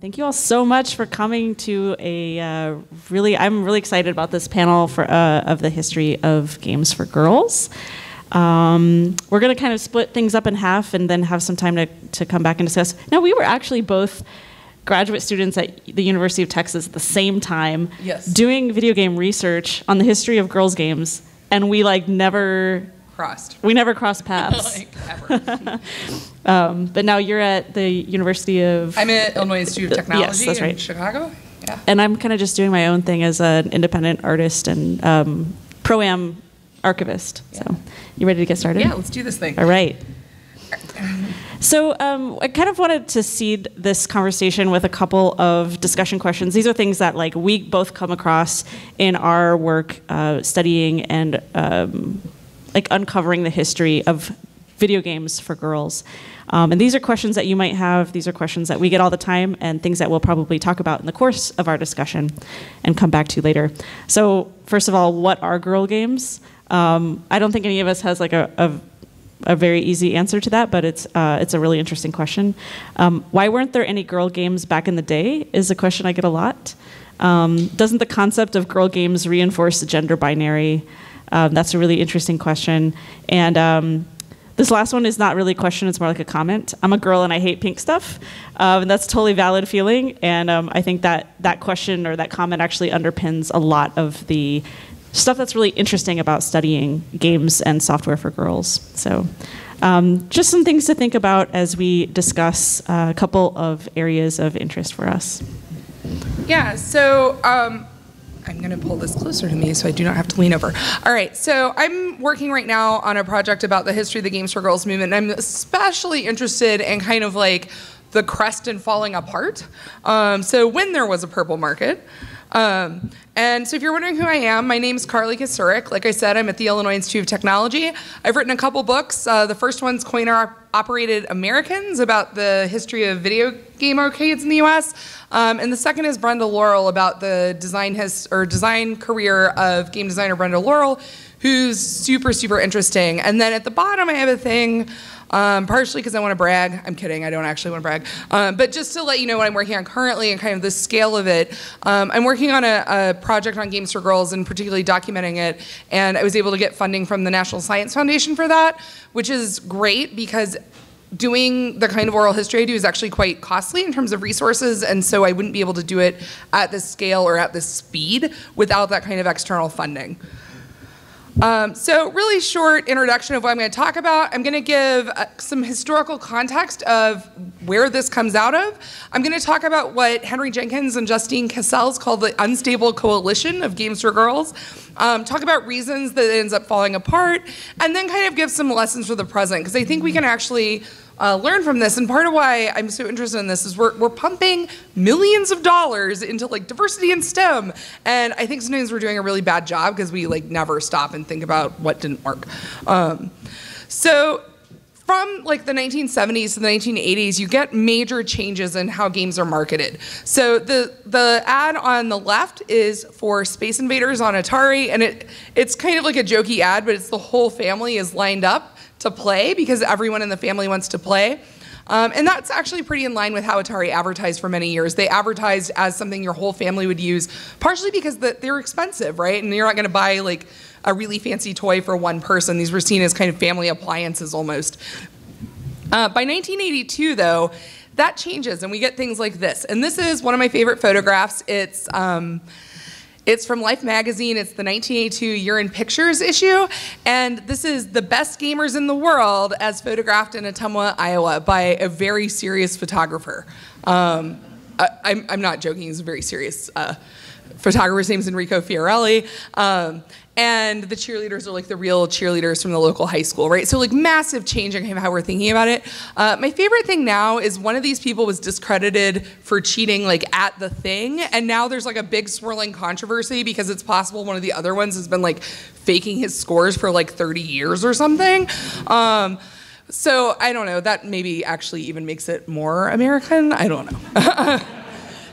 Thank you all so much for coming to a I'm really excited about this panel of the history of games for girls. We're going to kind of split things up in half and then have some time to come back and discuss. Now, we were actually both graduate students at the University of Texas at the same time, yes, doing video game research on the history of girls' games, and we like never crossed. We never crossed paths. Like, ever. But now you're at the University of... I'm at Illinois Institute of Technology, yes, that's right, in Chicago. Yeah. And I'm kind of just doing my own thing as an independent artist and pro-am archivist. Yeah. So you ready to get started? Yeah, let's do this thing. All right. So I kind of wanted to seed this conversation with a couple of discussion questions. These are things that like we both come across in our work studying and... like uncovering the history of video games for girls. And these are questions that you might have. These are questions that we get all the time and things that we'll probably talk about in the course of our discussion and come back to later. So first of all, what are girl games? I don't think any of us has like a very easy answer to that, but it's a really interesting question. Why weren't there any girl games back in the day is a question I get a lot. Doesn't the concept of girl games reinforce the gender binary? That's a really interesting question. And this last one is not really a question, it's more like a comment. I'm a girl and I hate pink stuff. And that's a totally valid feeling. And I think that question or that comment actually underpins a lot of the stuff that's really interesting about studying games and software for girls. So just some things to think about as we discuss a couple of areas of interest for us. Yeah, so I'm going to pull this closer to me so I do not have to lean over. All right, so I'm working right now on a project about the history of the Games for Girls movement, and I'm especially interested in kind of like the crest and falling apart. So when there was a purple market. And so if you're wondering who I am, my name is Carly Kisurek. Like I said, I'm at the Illinois Institute of Technology. I've written a couple books. The first one's Coin-Operated Americans, about the history of video game arcades in the U.S. And the second is Brenda Laurel, about the design career of game designer Brenda Laurel, who's super, super interesting. And then at the bottom, I have a thing, partially because I want to brag. I'm kidding, I don't actually want to brag. But just to let you know what I'm working on currently and kind of the scale of it, I'm working on a project on Games for Girls and particularly documenting it. And I was able to get funding from the National Science Foundation for that, which is great because doing the kind of oral history I do is actually quite costly in terms of resources, and so I wouldn't be able to do it at this scale or at this speed without that kind of external funding. So really short introduction of what I'm going to talk about. I'm going to give some historical context of where this comes out of. I'm going to talk about what Henry Jenkins and Justine Cassels call the unstable coalition of games for girls, talk about reasons that it ends up falling apart, and then kind of give some lessons for the present, because I think we can actually learn from this. And part of why I'm so interested in this is we're pumping millions of dollars into like diversity in STEM, and I think sometimes we're doing a really bad job because we like never stop and think about what didn't work. So from like the 1970s to the 1980s, you get major changes in how games are marketed. So the ad on the left is for Space Invaders on Atari, and it's kind of like a jokey ad, but it's the whole family is lined up to play because everyone in the family wants to play. And that's actually pretty in line with how Atari advertised for many years. They advertised as something your whole family would use, partially because they're expensive, right? And you're not gonna buy like a really fancy toy for one person. These were seen as kind of family appliances almost. By 1982 though, that changes and we get things like this. And this is one of my favorite photographs. It's from Life Magazine. It's the 1982 Year in Pictures issue. And this is the best gamers in the world as photographed in Ottumwa, Iowa by a very serious photographer. I'm not joking, he's a very serious photographer. His name's Enrico Fiorelli. And the cheerleaders are like the real cheerleaders from the local high school, right? So like massive change in how we're thinking about it. My favorite thing now is one of these people was discredited for cheating like at the thing, and now there's like a big swirling controversy because it's possible one of the other ones has been like faking his scores for like 30 years or something. So I don't know, that maybe actually even makes it more American, I don't know.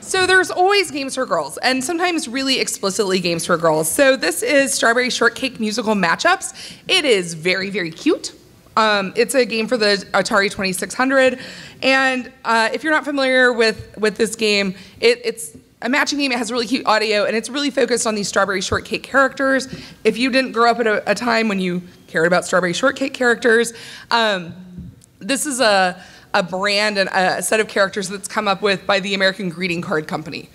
So there's always games for girls, and sometimes really explicitly games for girls. So this is Strawberry Shortcake musical matchups. It is very, very cute. It's a game for the Atari 2600. And if you're not familiar with this game, it's a matching game. It has really cute audio, and it's really focused on these Strawberry Shortcake characters. If you didn't grow up at a time when you cared about Strawberry Shortcake characters, this is a brand and a set of characters that's come up with by the American Greeting Card Company,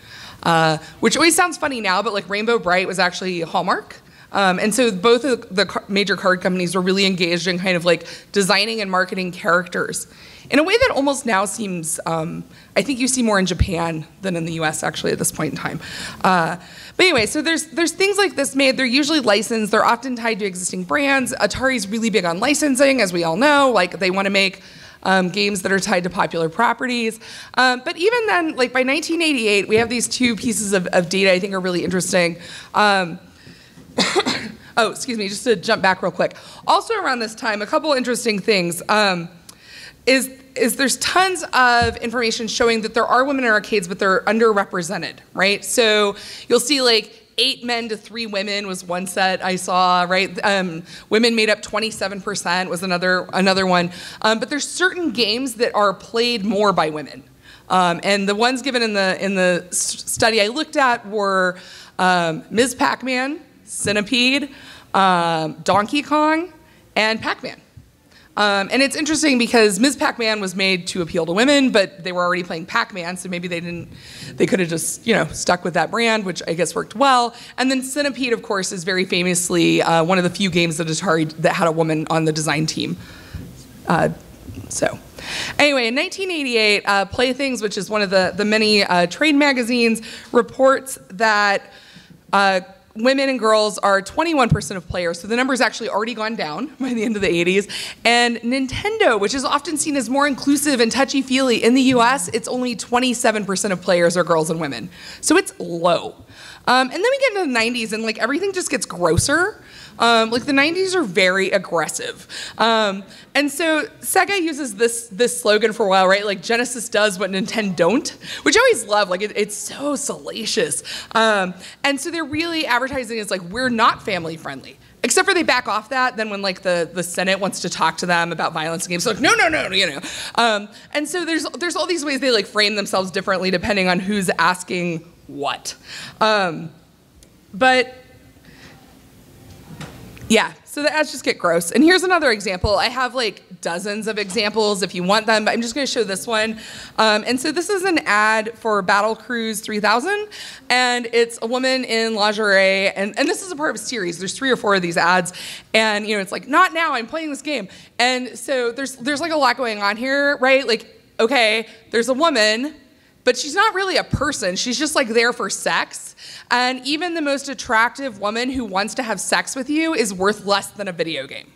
which always sounds funny now, but like Rainbow Bright was actually Hallmark. And so both of the major card companies were really engaged in kind of like designing and marketing characters in a way that almost now seems, I think you see more in Japan than in the US actually at this point in time. But anyway, so there's things like this made. They're usually licensed. They're often tied to existing brands. Atari's really big on licensing, as we all know. Like they want to make games that are tied to popular properties. But even then, like by 1988, we have these two pieces of data I think are really interesting. Oh, excuse me, just to jump back real quick. Also around this time, a couple interesting things is there's tons of information showing that there are women in arcades, but they're underrepresented, right? So you'll see like 8 men to 3 women was one set I saw, right? Women made up 27% was another one. But there's certain games that are played more by women. And the ones given in the study I looked at were Ms. Pac-Man, Centipede, Donkey Kong, and Pac-Man. And it's interesting because Ms. Pac-Man was made to appeal to women, but they were already playing Pac-Man, so maybe they could have just, you know, stuck with that brand, which I guess worked well. And then Centipede, of course, is very famously one of the few games that Atari that had a woman on the design team. So anyway, in 1988, Playthings, which is one of the many trade magazines, reports that women and girls are 21% of players, so the number's actually already gone down by the end of the 80s. And Nintendo, which is often seen as more inclusive and touchy-feely, in the US, it's only 27% of players are girls and women. So it's low. And then we get into the 90s, and like everything just gets grosser. Like the 90s are very aggressive. And so Sega uses this slogan for a while, right? Like Genesis does what Nintendo don't, which I always love. Like it's so salacious. And so they're really advertising as like, we're not family friendly. Except for they back off that, then when like the Senate wants to talk to them about violence in games, they're like, no, you know. And so there's all these ways they like frame themselves differently depending on who's asking what. But yeah, so the ads just get gross. And here's another example. I have like dozens of examples if you want them, but I'm just gonna show this one. And so this is an ad for Battle Cruise 3000, and it's a woman in lingerie, and this is a part of a series. There's 3 or 4 of these ads, and you know, it's like, not now, I'm playing this game. And so there's like a lot going on here, right? Like, okay, there's a woman, but she's not really a person. She's just like there for sex. And even the most attractive woman who wants to have sex with you is worth less than a video game,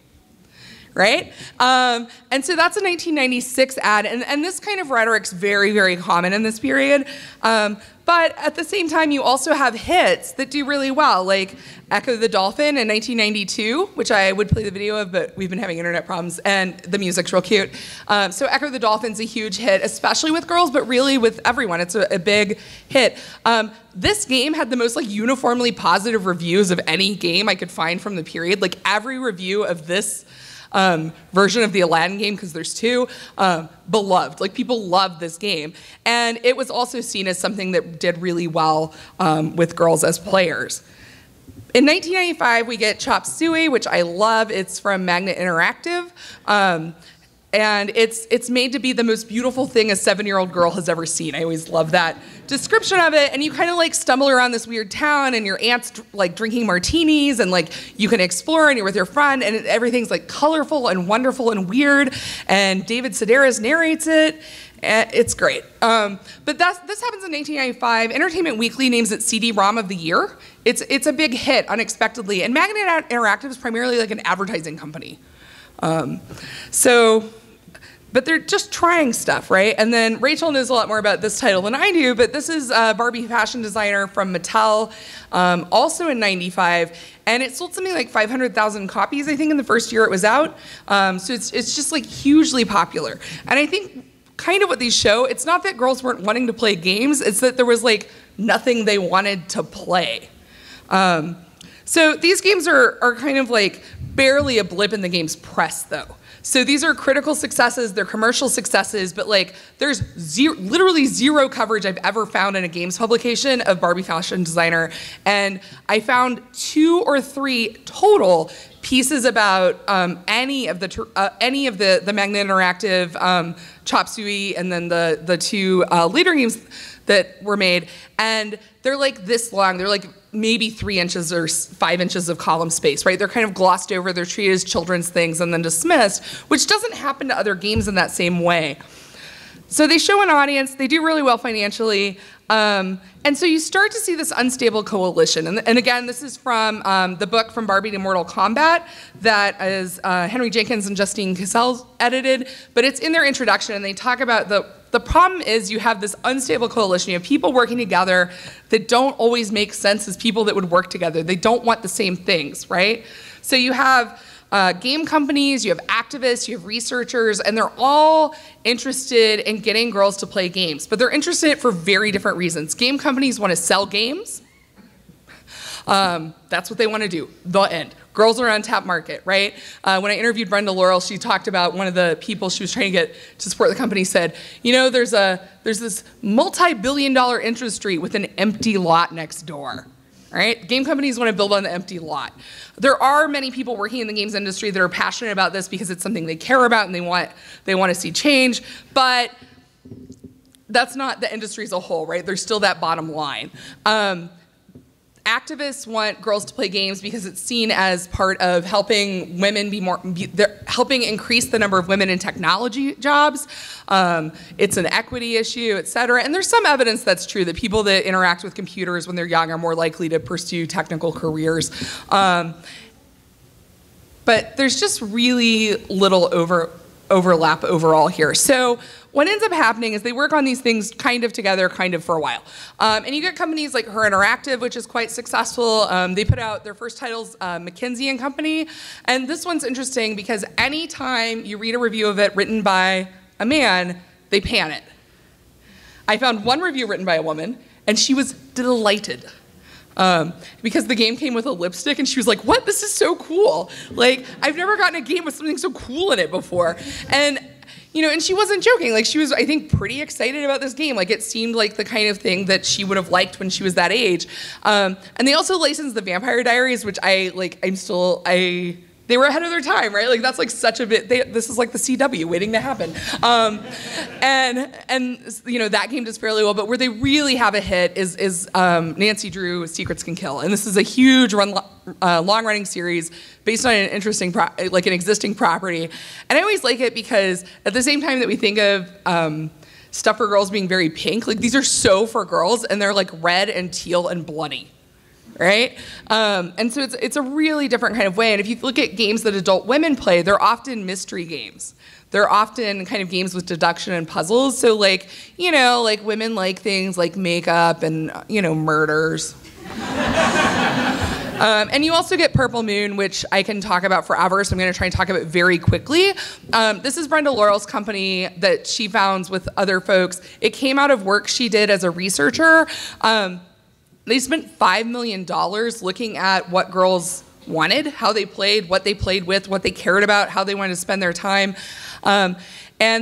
right? And so that's a 1996 ad. And this kind of rhetoric's very, very common in this period. But at the same time, you also have hits that do really well, like Echo the Dolphin in 1992, which I would play the video of, but we've been having internet problems, and the music's real cute. So Echo the Dolphin's a huge hit, especially with girls, but really with everyone. It's a big hit. This game had the most like uniformly positive reviews of any game I could find from the period. Like every review of this version of the Aladdin game, because there's 2, beloved. Like people loved this game. And it was also seen as something that did really well with girls as players. In 1995, we get Chop Suey, which I love. It's from Magnet Interactive. And it's made to be the most beautiful thing a 7-year-old girl has ever seen. I always love that description of it. And you kind of like stumble around this weird town, and your aunt's like drinking martinis, and like you can explore, and you're with your friend, and everything's like colorful and wonderful and weird. And David Sedaris narrates it. It's great. But this happens in 1995. Entertainment Weekly names it CD-ROM of the year. It's a big hit unexpectedly. And Magnet Interactive is primarily like an advertising company. But they're just trying stuff, right? And then Rachel knows a lot more about this title than I do, but this is Barbie Fashion Designer from Mattel, also in 95, and it sold something like 500,000 copies, I think, in the first year it was out. So it's just like hugely popular. And I think kind of what these show, it's not that girls weren't wanting to play games, it's that there was like nothing they wanted to play. So these games are kind of like barely a blip in the game's press, though. So these are critical successes, they're commercial successes, but like there's literally zero coverage I've ever found in a games publication of Barbie Fashion Designer. And I found 2 or 3 total pieces about any of the Magnet Interactive, Chop Suey, and then the 2 later games that were made. And they're like this long, they're like maybe 3 inches or 5 inches of column space, right? They're kind of glossed over, they're treated as children's things and then dismissed, which doesn't happen to other games in that same way. So they show an audience, they do really well financially, and so you start to see this unstable coalition. And again, this is from the book From Barbie to Mortal Kombat that is Henry Jenkins and Justine Cassell edited, but it's in their introduction, and they talk about the problem is you have this unstable coalition. You have people working together that don't always make sense as people that would work together. They don't want the same things, right? So you have game companies, you have activists, you have researchers, and they're all interested in getting girls to play games, but they're interested in it for very different reasons. Game companies want to sell games. That's what they want to do, the end. Girls are on tap market, right? When I interviewed Brenda Laurel, she talked about one of the people she was trying to get to support the company said, you know, there's this multi-billion-dollar industry with an empty lot next door. Right? Game companies want to build on the empty lot. There are many people working in the games industry that are passionate about this because it's something they care about and they want to see change, but that's not the industry as a whole, right? There's still that bottom line. Activists want girls to play games because it's seen as part of helping women be more, helping increase the number of women in technology jobs. It's an equity issue, et cetera. And there's some evidence that's true that people that interact with computers when they're young are more likely to pursue technical careers. But there's just really little overlap overall here. So what ends up happening is they work on these things kind of together, kind of for a while. And you get companies like Her Interactive, which is quite successful. They put out their first titles, McKinsey & Company. And this one's interesting because anytime you read a review of it written by a man, they pan it. I found one review written by a woman, and she was delighted. Because the game came with a lipstick, and she was like, what? This is so cool. Like, I've never gotten a game with something so cool in it before. And, you know, and she wasn't joking. Like, she was, I think, pretty excited about this game. Like, it seemed like the kind of thing that she would have liked when she was that age. And they also licensed the Vampire Diaries, which they were ahead of their time, right? Like, that's like such a bit, this is like the CW waiting to happen. And you know, that game does fairly well, but where they really have a hit is Nancy Drew, Secrets Can Kill. And this is a huge long-running series based on an interesting, like an existing property. And I always like it because at the same time that we think of stuff for girls being very pink, like these are so for girls, and they're like red and teal and bloody. Right? And so it's a really different kind of way. And if you look at games that adult women play, they're often mystery games. They're often kind of games with deduction and puzzles. So like, you know, like women like things like makeup and, you know, murders. And you also get Purple Moon, which I can talk about forever, so I'm going to try and talk about it very quickly. This is Brenda Laurel's company that she founds with other folks. It came out of work she did as a researcher. They spent $5 million looking at what girls wanted, how they played with, what they cared about, how they wanted to spend their time. And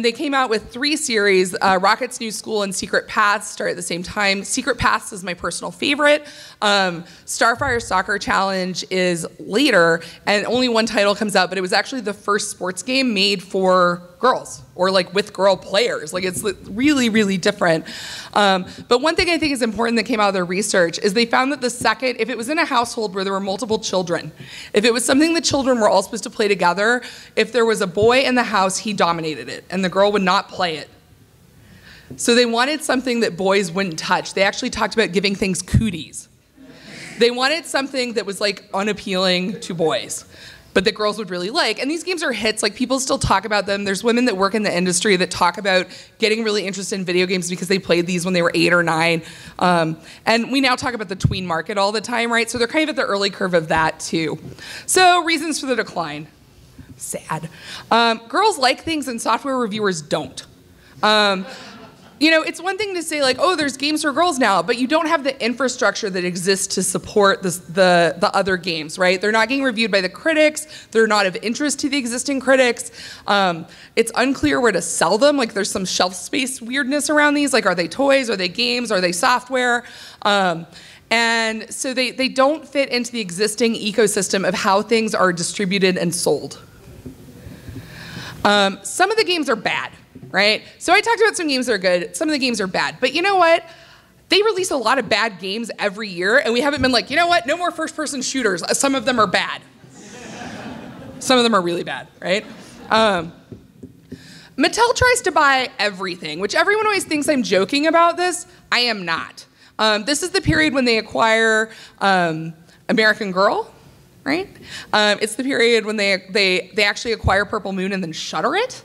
they came out with 3 series, Rocket's New School and Secret Paths start at the same time. Secret Paths is my personal favorite. Starfire Soccer Challenge is later, and only one title comes out, but it was actually the first sports game made for girls, or like with girl players. Like it's really, really different. But one thing I think is important that came out of their research is they found that the second, if it was in a household where there were multiple children, if it was something the children were all supposed to play together, if there was a boy in the house, he dominated it, and the girl would not play it. So they wanted something that boys wouldn't touch. They actually talked about giving things cooties. They wanted something that was like unappealing to boys, but that girls would really like. And these games are hits, like people still talk about them. There's women that work in the industry that talk about getting really interested in video games because they played these when they were 8 or 9. And we now talk about the tween market all the time, right? So they're kind of at the early curve of that too. So reasons for the decline, sad. Girls like things and software reviewers don't. You know, it's one thing to say like, oh, there's games for girls now, but you don't have the infrastructure that exists to support the other games, right? They're not getting reviewed by the critics. They're not of interest to the existing critics. It's unclear where to sell them. Like, there's some shelf space weirdness around these. Like, are they toys? Are they games? Are they software? And so they don't fit into the existing ecosystem of how things are distributed and sold. Some of the games are bad. Right? So I talked about some games that are good, some of the games are bad. But you know what? They release a lot of bad games every year, and we haven't been like, you know what? No more first-person shooters. Some of them are bad. Some of them are really bad, right? Mattel tries to buy everything, which everyone always thinks I'm joking about this. I am not. This is the period when they acquire American Girl, right? It's the period when they actually acquire Purple Moon and then shutter it.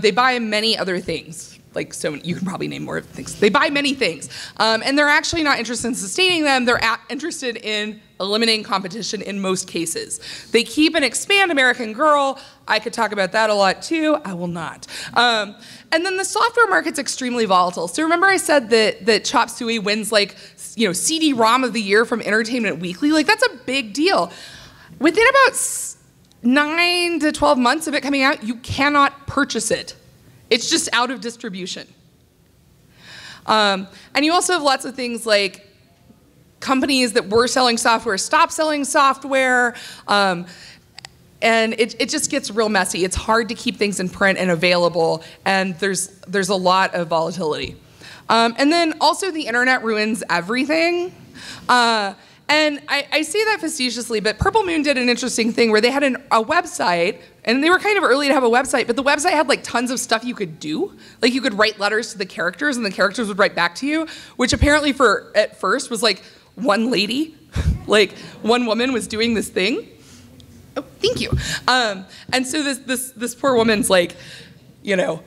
They buy many other things, like so many, you can probably name more things. They buy many things, and they're actually not interested in sustaining them. They're interested in eliminating competition in most cases. They keep and expand American Girl. I could talk about that a lot too. I will not. And then the software market's extremely volatile. So remember I said that Chop Suey wins, like, you know, CD-ROM of the year from Entertainment Weekly. Like, that's a big deal. Within about 9 to 12 months of it coming out, you cannot purchase it. It's just out of distribution. And you also have lots of things like companies that were selling software stop selling software, and it just gets real messy. It's hard to keep things in print and available, and there's a lot of volatility. And then also the internet ruins everything. And I say that facetiously, but Purple Moon did an interesting thing where they had a website, and they were kind of early to have a website, but the website had like tons of stuff you could do. Like, you could write letters to the characters and the characters would write back to you, which apparently at first was like one lady, like one woman was doing this thing. Oh, thank you. And so this poor woman's like, you know,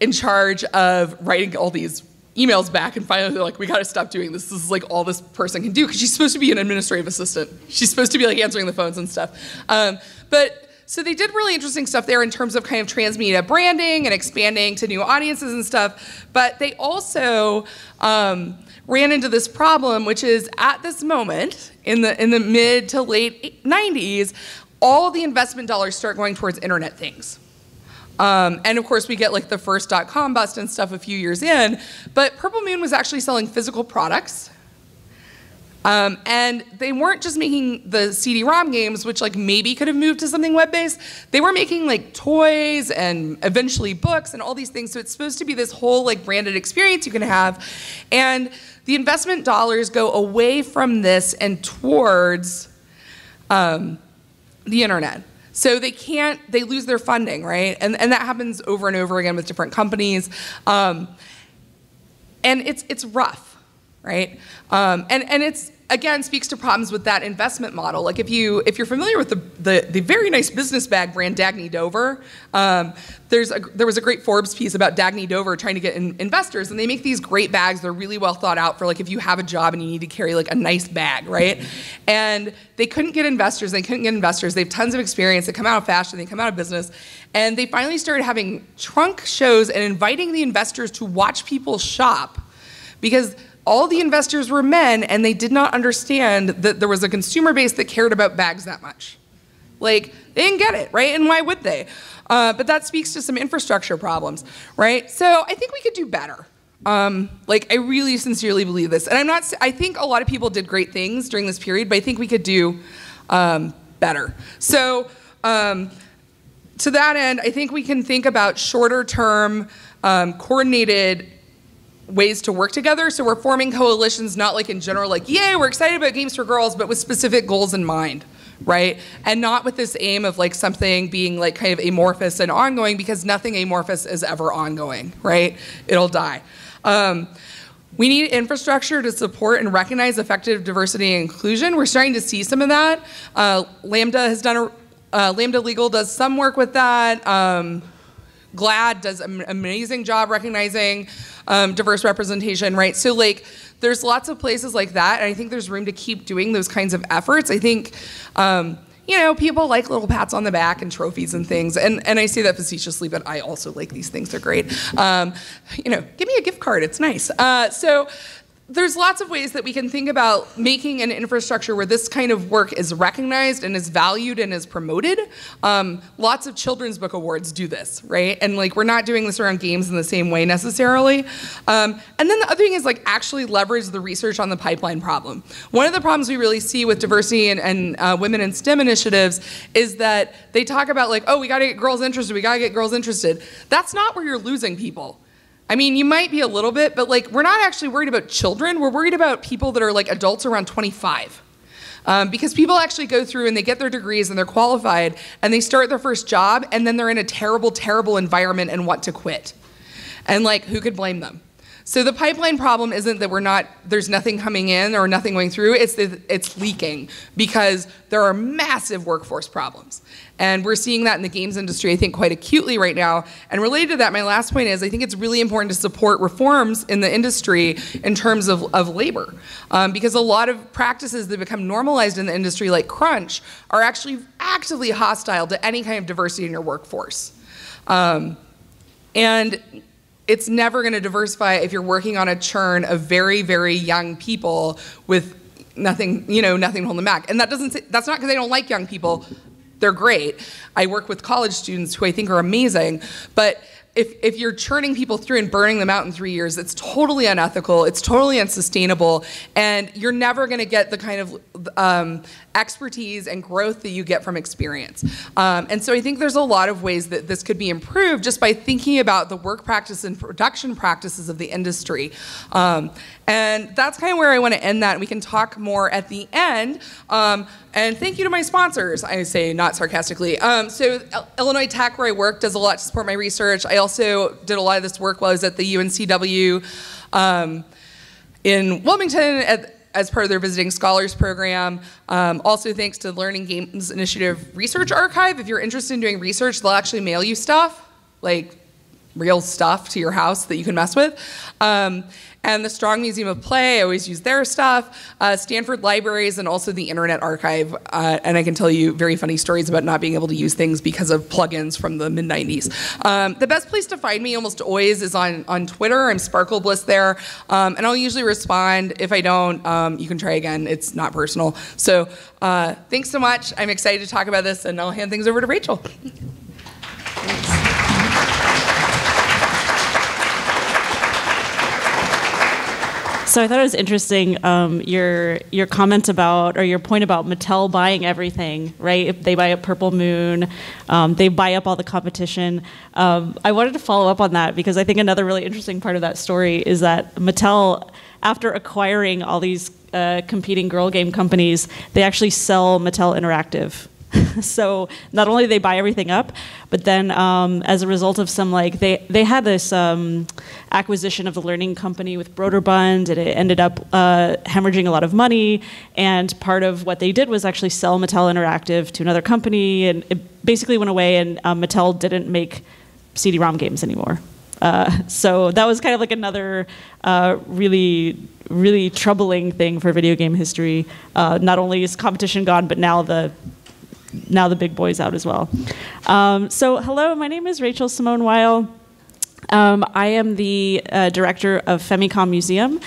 in charge of writing all these emails back, and finally they're like, we gotta stop doing this. This is like all this person can do, because she's supposed to be an administrative assistant. She's supposed to be like answering the phones and stuff. But so they did really interesting stuff there in terms of kind of transmedia branding and expanding to new audiences and stuff. But they also ran into this problem, which is at this moment in the mid to late 90s, all the investment dollars start going towards internet things. And of course we get like the first dot-com bust and stuff a few years in, but Purple Moon was actually selling physical products. And they weren't just making the CD-ROM games, which like maybe could have moved to something web-based. They were making like toys and eventually books and all these things. So it's supposed to be this whole like branded experience you can have. And the investment dollars go away from this and towards the internet. So they lose their funding, right? And that happens over and over again with different companies. And it's rough, right? And it's, again, speaks to problems with that investment model. Like, if you're familiar with the very nice business bag brand Dagny Dover, there was a great Forbes piece about Dagny Dover trying to get investors, and they make these great bags. They're really well thought out for like if you have a job and you need to carry like a nice bag, right? And they couldn't get investors. They have tons of experience. They come out of fashion. They come out of business, and they finally started having trunk shows and inviting the investors to watch people shop, because all the investors were men, and they did not understand that there was a consumer base that cared about bags that much. Like, they didn't get it, right? And why would they? But that speaks to some infrastructure problems, right? So I think we could do better. Like, I really sincerely believe this. And I think a lot of people did great things during this period, but I think we could do better. So to that end, I think we can think about shorter term coordinated ways to work together. So we're forming coalitions, not like in general, like, yay, we're excited about games for girls, but with specific goals in mind, right? And not with this aim of like something being like kind of amorphous and ongoing, because nothing amorphous is ever ongoing, right? It'll die. We need infrastructure to support and recognize effective diversity and inclusion. We're starting to see some of that. Lambda Legal does some work with that. GLAAD does an amazing job recognizing diverse representation, right? So like, there's lots of places like that, and I think there's room to keep doing those kinds of efforts. I think you know, people like little pats on the back and trophies and things. And I say that facetiously, but I also like these things. They're great. You know, give me a gift card. It's nice. So there's lots of ways that we can think about making an infrastructure where this kind of work is recognized and is valued and is promoted. Lots of children's book awards do this, right? And like, we're not doing this around games in the same way necessarily. And then the other thing is like actually leverage the research on the pipeline problem. One of the problems we really see with diversity and women in STEM initiatives is that they talk about like, oh, we gotta get girls interested, we gotta get girls interested. That's not where you're losing people. I mean, you might be a little bit, but like, we're not actually worried about children. We're worried about people that are like adults around 25. Because people actually go through and they get their degrees and they're qualified and they start their first job and then they're in a terrible, terrible environment and want to quit. And like, who could blame them? So the pipeline problem isn't that we're not, there's nothing coming in or nothing going through, it's leaking because there are massive workforce problems. And we're seeing that in the games industry, I think, quite acutely right now. And related to that, my last point is I think it's really important to support reforms in the industry in terms of labor. Because a lot of practices that become normalized in the industry, like crunch, are actually actively hostile to any kind of diversity in your workforce. And it's never going to diversify if you're working on a churn of very, very young people with nothing, you know, nothing holding them back. And that doesn't say, that's not because I don't like young people. They're great. I work with college students who I think are amazing. But if you're churning people through and burning them out in 3 years, it's totally unethical. It's totally unsustainable. And you're never going to get the kind of expertise and growth that you get from experience. And so I think there's a lot of ways that this could be improved just by thinking about the work practice and production practices of the industry. And that's kind of where I want to end that. We can talk more at the end. And thank you to my sponsors, I say not sarcastically. So Illinois Tech, where I work, does a lot to support my research. I also did a lot of this work while I was at the UNCW in Wilmington as part of their Visiting Scholars Program. Also thanks to the Learning Games Initiative Research Archive. If you're interested in doing research, they'll actually mail you stuff, like real stuff to your house that you can mess with. And the Strong Museum of Play, I always use their stuff, Stanford Libraries, and also the Internet Archive. And I can tell you very funny stories about not being able to use things because of plugins from the mid-90s. The best place to find me almost always is on Twitter. I'm SparkleBliss there. And I'll usually respond. If I don't, you can try again. It's not personal. So thanks so much. I'm excited to talk about this, and I'll hand things over to Rachel. So I thought it was interesting, your comment about, or your point about Mattel buying everything, right? If they buy up Purple Moon, they buy up all the competition. I wanted to follow up on that because I think another really interesting part of that story is that Mattel, after acquiring all these competing girl game companies, they actually sell Mattel Interactive. So not only do they buy everything up, but then as a result of some, like, they had this acquisition of the learning company with Broderbund, and it ended up hemorrhaging a lot of money. And part of what they did was actually sell Mattel Interactive to another company, and it basically went away, and Mattel didn't make CD-ROM games anymore. So that was kind of like another really, really troubling thing for video game history. Not only is competition gone, but now the big boys out as well. So hello, my name is Rachel Simone Weil. I am the director of Femicom Museum,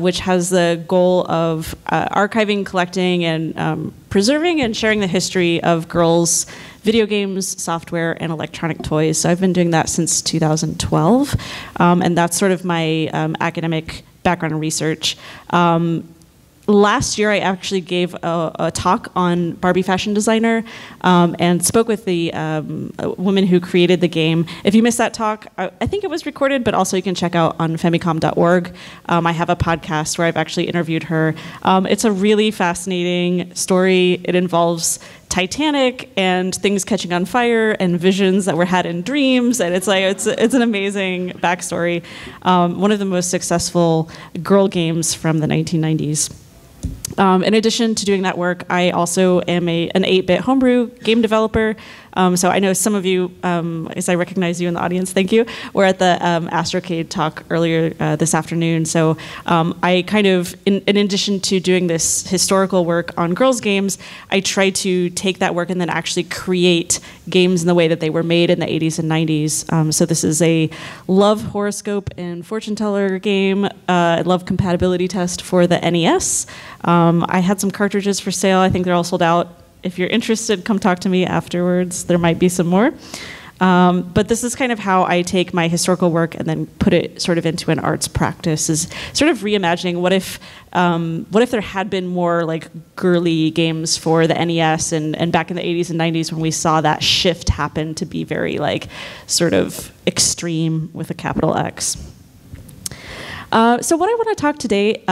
which has the goal of archiving, collecting, and preserving and sharing the history of girls' video games, software, and electronic toys. So I've been doing that since 2012, and that's sort of my academic background and research. Last year, I actually gave a talk on Barbie Fashion Designer and spoke with the woman who created the game. If you missed that talk, I think it was recorded, but also you can check out on femicom.org. I have a podcast where I've actually interviewed her. It's a really fascinating story. It involves Titanic and things catching on fire and visions that were had in dreams, and it's an amazing backstory. One of the most successful girl games from the 1990s. In addition to doing that work, I also am an 8-bit homebrew game developer. So I know some of you, as I recognize you in the audience, thank you, were at the Astrocade talk earlier this afternoon. So I kind of, in addition to doing this historical work on girls' games, I try to take that work and then actually create games in the way that they were made in the 80s and 90s. So this is a love horoscope and fortune teller game, love compatibility test for the NES. I had some cartridges for sale. I think they're all sold out. If you're interested, come talk to me afterwards. There might be some more. But this is kind of how I take my historical work and then put it sort of into an arts practice, is sort of reimagining what if there had been more like girly games for the NES and back in the 80s and 90s when we saw that shift happen to be very like sort of extreme with a capital X. So what I want to talk today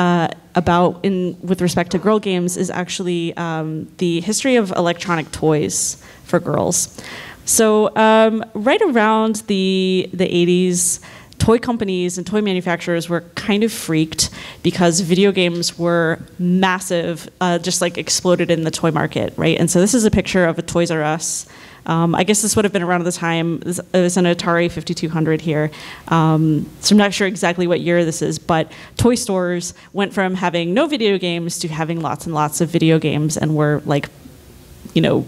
about with respect to girl games is actually the history of electronic toys for girls. So right around the 80s, toy companies and toy manufacturers were kind of freaked because video games were massive, just like exploded in the toy market, right? And so this is a picture of a Toys R Us. I guess this would have been around the time. It was an Atari 5200 here. So I'm not sure exactly what year this is, but toy stores went from having no video games to having lots and lots of video games, and were like, you know,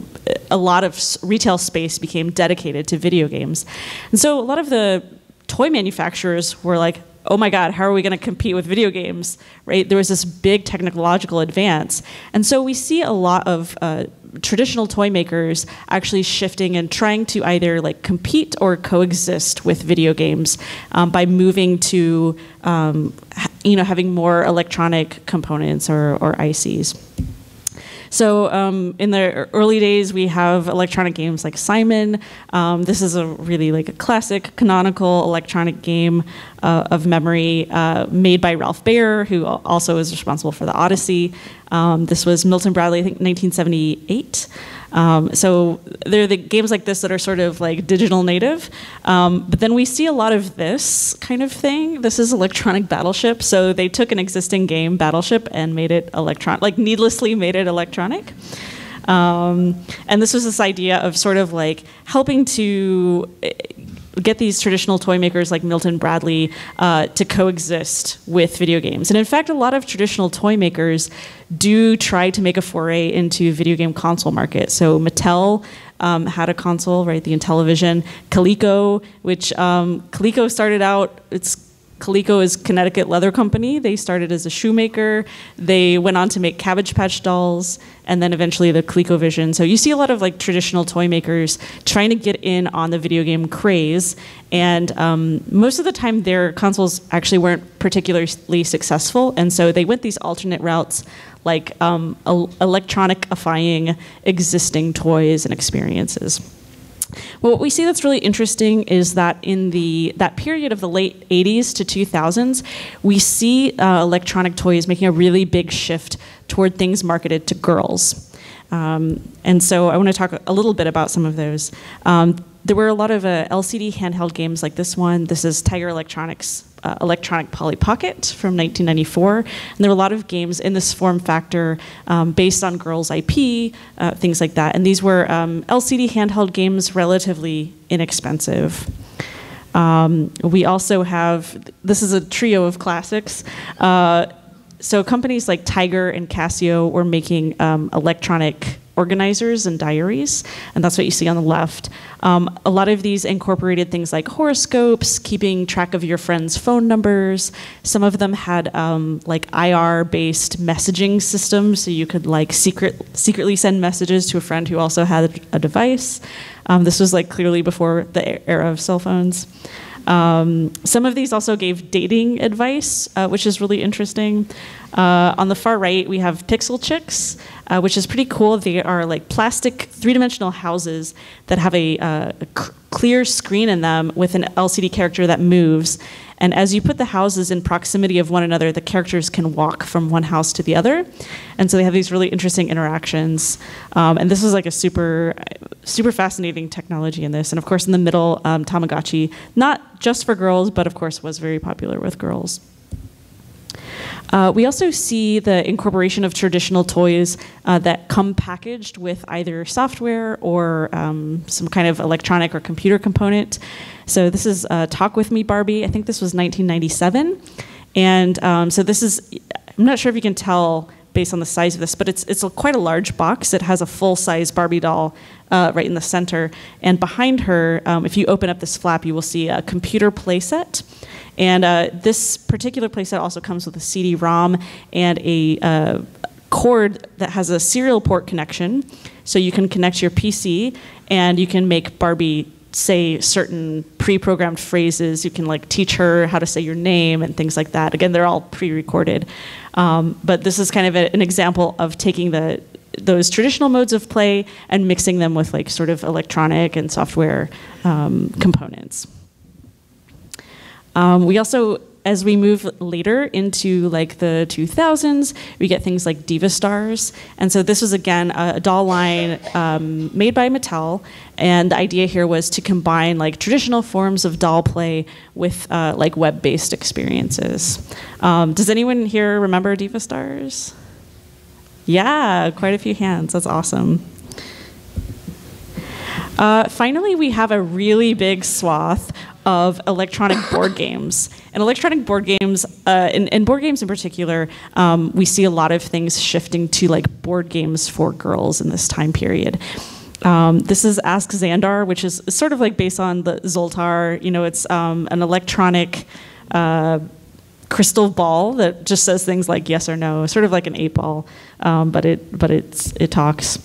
a lot of retail space became dedicated to video games. And so a lot of the toy manufacturers were like, oh my God, how are we going to compete with video games, right? There was this big technological advance. And so we see a lot of traditional toy makers actually shifting and trying to either like compete or coexist with video games by moving to, you know, having more electronic components or ICs. So in the early days, we have electronic games like Simon. This is a really like a classic canonical electronic game of memory made by Ralph Baer, who also is responsible for the Odyssey. This was Milton Bradley, I think 1978. So there are the games like this that are sort of like digital native. But then we see a lot of this kind of thing. This is Electronic Battleship. So they took an existing game, Battleship, and made it electronic, like needlessly made it electronic. And this was this idea of sort of like helping to get these traditional toy makers like Milton Bradley to coexist with video games. And in fact, a lot of traditional toy makers do try to make a foray into video game console market. So Mattel had a console, right, the Intellivision. Coleco, which Coleco started out, Coleco is Connecticut Leather Company. They started as a shoemaker. They went on to make Cabbage Patch dolls, and then eventually the ColecoVision. So you see a lot of like traditional toy makers trying to get in on the video game craze, and most of the time their consoles actually weren't particularly successful, and so they went these alternate routes, like electronicifying existing toys and experiences. Well, what we see that's really interesting is that in that period of the late 80s to 2000s, we see electronic toys making a really big shift toward things marketed to girls. And so I want to talk a little bit about some of those. There were a lot of LCD handheld games like this one. This is Tiger Electronics' Electronic Polly Pocket from 1994. And there were a lot of games in this form factor based on girls' IP, things like that. And these were LCD handheld games, relatively inexpensive. We also have, this is a trio of classics. So companies like Tiger and Casio were making electronic organizers and diaries, and that's what you see on the left. A lot of these incorporated things like horoscopes, keeping track of your friends' phone numbers. Some of them had like IR-based messaging systems, so you could like secretly send messages to a friend who also had a device. This was like clearly before the era of cell phones. Some of these also gave dating advice, which is really interesting. On the far right, we have Pixel Chicks, which is pretty cool. They are like plastic three-dimensional houses that have a clear screen in them with an LCD character that moves. And as you put the houses in proximity of one another, the characters can walk from one house to the other. And so they have these really interesting interactions. And this is like a super fascinating technology in this. And of course, in the middle, Tamagotchi, not just for girls, but of course was very popular with girls. We also see the incorporation of traditional toys that come packaged with either software or some kind of electronic or computer component. So this is Talk With Me, Barbie. I think this was 1997. And so this is, I'm not sure if you can tell based on the size of this, but it's quite a large box. It has a full-size Barbie doll right in the center. And behind her, if you open up this flap, you will see a computer playset. And this particular playset also comes with a CD-ROM and a cord that has a serial port connection. So you can connect your PC and you can make Barbie say certain pre-programmed phrases. You can like teach her how to say your name and things like that. Again, they're all pre-recorded. But this is kind of an example of taking those traditional modes of play and mixing them with like sort of electronic and software components. We also, as we move later into like the 2000s, we get things like Diva Stars. And so this was, again, a doll line made by Mattel. And the idea here was to combine like traditional forms of doll play with like web-based experiences. Does anyone here remember Diva Stars? Yeah, quite a few hands. That's awesome. Finally, we have a really big swath of electronic board games. And electronic board games, and board games in particular, we see a lot of things shifting to like board games for girls in this time period. This is Ask Xandar, which is sort of like based on the Zoltar. You know, it's an electronic crystal ball that just says things like yes or no, sort of like an 8-ball, but it talks.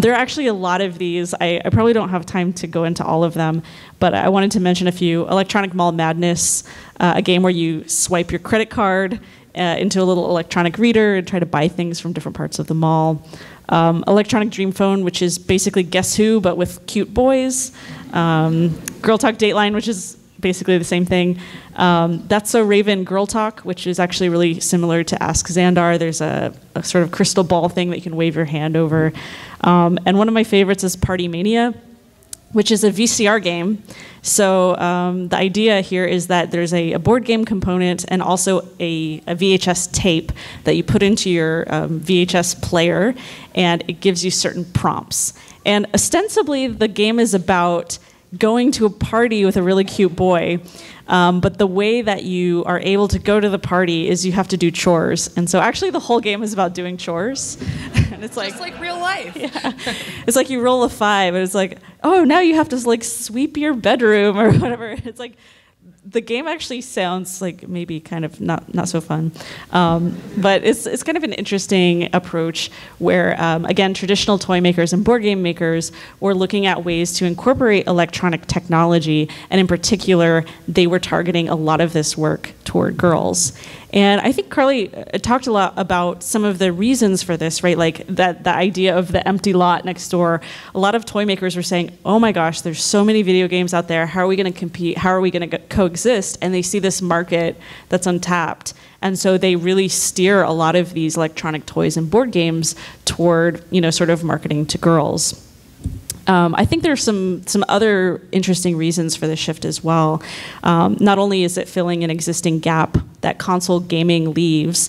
There are actually a lot of these. I probably don't have time to go into all of them, but I wanted to mention a few. Electronic Mall Madness, a game where you swipe your credit card into a little electronic reader and try to buy things from different parts of the mall. Electronic Dream Phone, which is basically Guess Who, but with cute boys. Girl Talk Dateline, which is basically the same thing. That's So Raven Girl Talk, which is actually really similar to Ask Xandar. There's a sort of crystal ball thing that you can wave your hand over. And one of my favorites is Party Mania, which is a VCR game. So the idea here is that there's a board game component and also a VHS tape that you put into your VHS player, and it gives you certain prompts. And ostensibly, the game is about going to a party with a really cute boy, but the way that you are able to go to the party is you have to do chores. And so actually the whole game is about doing chores. And it's like, just like real life. Yeah. It's like you roll a 5 and it's like, oh, now you have to like sweep your bedroom or whatever. It's like the game actually sounds like maybe kind of not so fun. But it's kind of an interesting approach where, again, traditional toy makers and board game makers were looking at ways to incorporate electronic technology. And in particular, they were targeting a lot of this work toward girls. And I think Carly talked a lot about some of the reasons for this, right? Like that the idea of the empty lot next door. A lot of toy makers were saying, oh my gosh, there's so many video games out there. How are we going to compete? How are we going to coexist? And they see this market that's untapped. And so they really steer a lot of these electronic toys and board games toward, you know, sort of marketing to girls. I think there are some other interesting reasons for the shift as well. Not only is it filling an existing gap that console gaming leaves,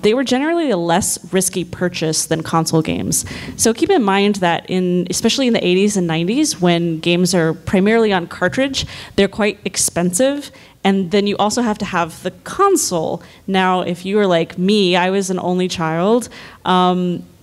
they were generally a less risky purchase than console games. So keep in mind that especially in the 80s and 90s, when games are primarily on cartridge, they're quite expensive. And then you also have to have the console. Now, if you were like me, I was an only child,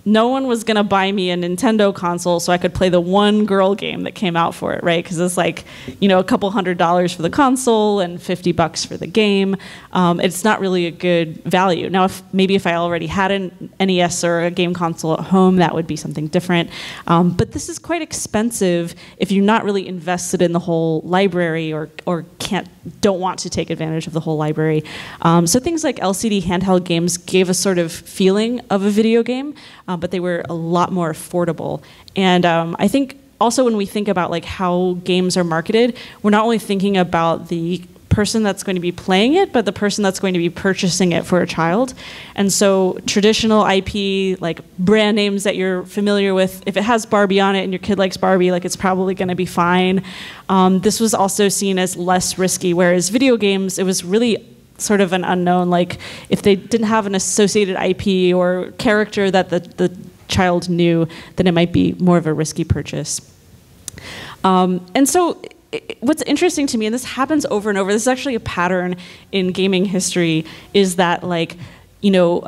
no one was going to buy me a Nintendo console so I could play the one girl game that came out for it, right? Because it's like, you know, a couple $100 for the console and $50 for the game. It's not really a good value. Now, maybe if I already had an NES or a game console at home, that would be something different. But this is quite expensive if you're not really invested in the whole library or don't want to take advantage of the whole library. So things like LCD handheld games gave a sort of feeling of a video game, but they were a lot more affordable. And I think also when we think about like how games are marketed, we're not only thinking about the person that's going to be playing it, but the person that's going to be purchasing it for a child. And so traditional IP, like brand names that you're familiar with, if it has Barbie on it and your kid likes Barbie, like it's probably going to be fine. This was also seen as less risky, whereas video games, it was really sort of an unknown, like if they didn't have an associated IP or character that the child knew, then it might be more of a risky purchase. And so what's interesting to me, and this happens over and over, this is actually a pattern in gaming history, is that like, you know,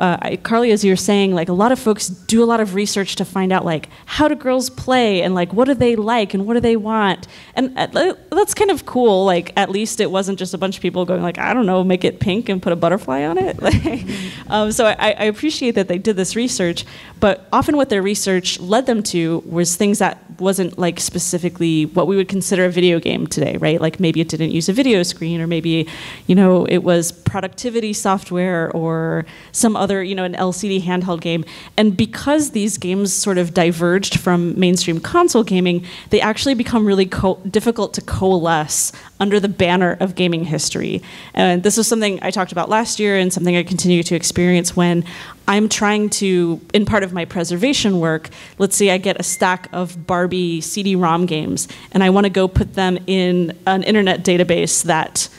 Carly, as you're saying, like a lot of folks do a lot of research to find out like how do girls play and like what do they like and what do they want, and that's kind of cool. Like at least it wasn't just a bunch of people going like, I don't know, make it pink and put a butterfly on it. Like, so I appreciate that they did this research, but often what their research led them to was things that wasn't like specifically what we would consider a video game today, right? Like maybe it didn't use a video screen, or maybe, you know, it was productivity software or some other, you know, an LCD handheld game. And because these games sort of diverged from mainstream console gaming, they actually become really difficult to coalesce under the banner of gaming history. And this is something I talked about last year and something I continue to experience when I'm trying to, in part of my preservation work, let's say I get a stack of Barbie CD-ROM games and I want to go put them in an internet database that,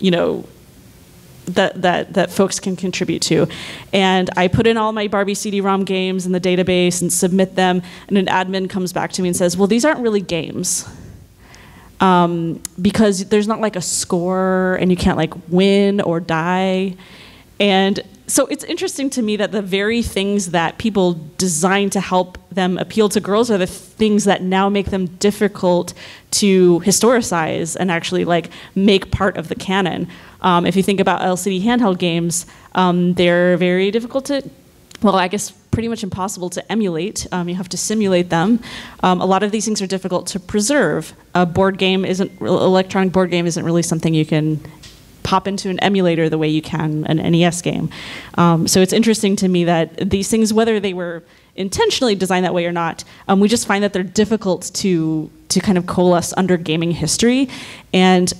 you know, that folks can contribute to. And I put in all my Barbie CD-ROM games in the database and submit them, and an admin comes back to me and says, well, these aren't really games. Because there's not like a score and you can't like win or die. And so it's interesting to me that the very things that people designed to help them appeal to girls are the things that now make them difficult to historicize and actually like make part of the canon. If you think about LCD handheld games, they're very difficult to, well, I guess pretty much impossible to emulate. You have to simulate them. A lot of these things are difficult to preserve. A board game isn't, electronic board game isn't really something you can pop into an emulator the way you can an NES game. So it's interesting to me that these things, whether they were intentionally designed that way or not, we just find that they're difficult to kind of coalesce under gaming history. And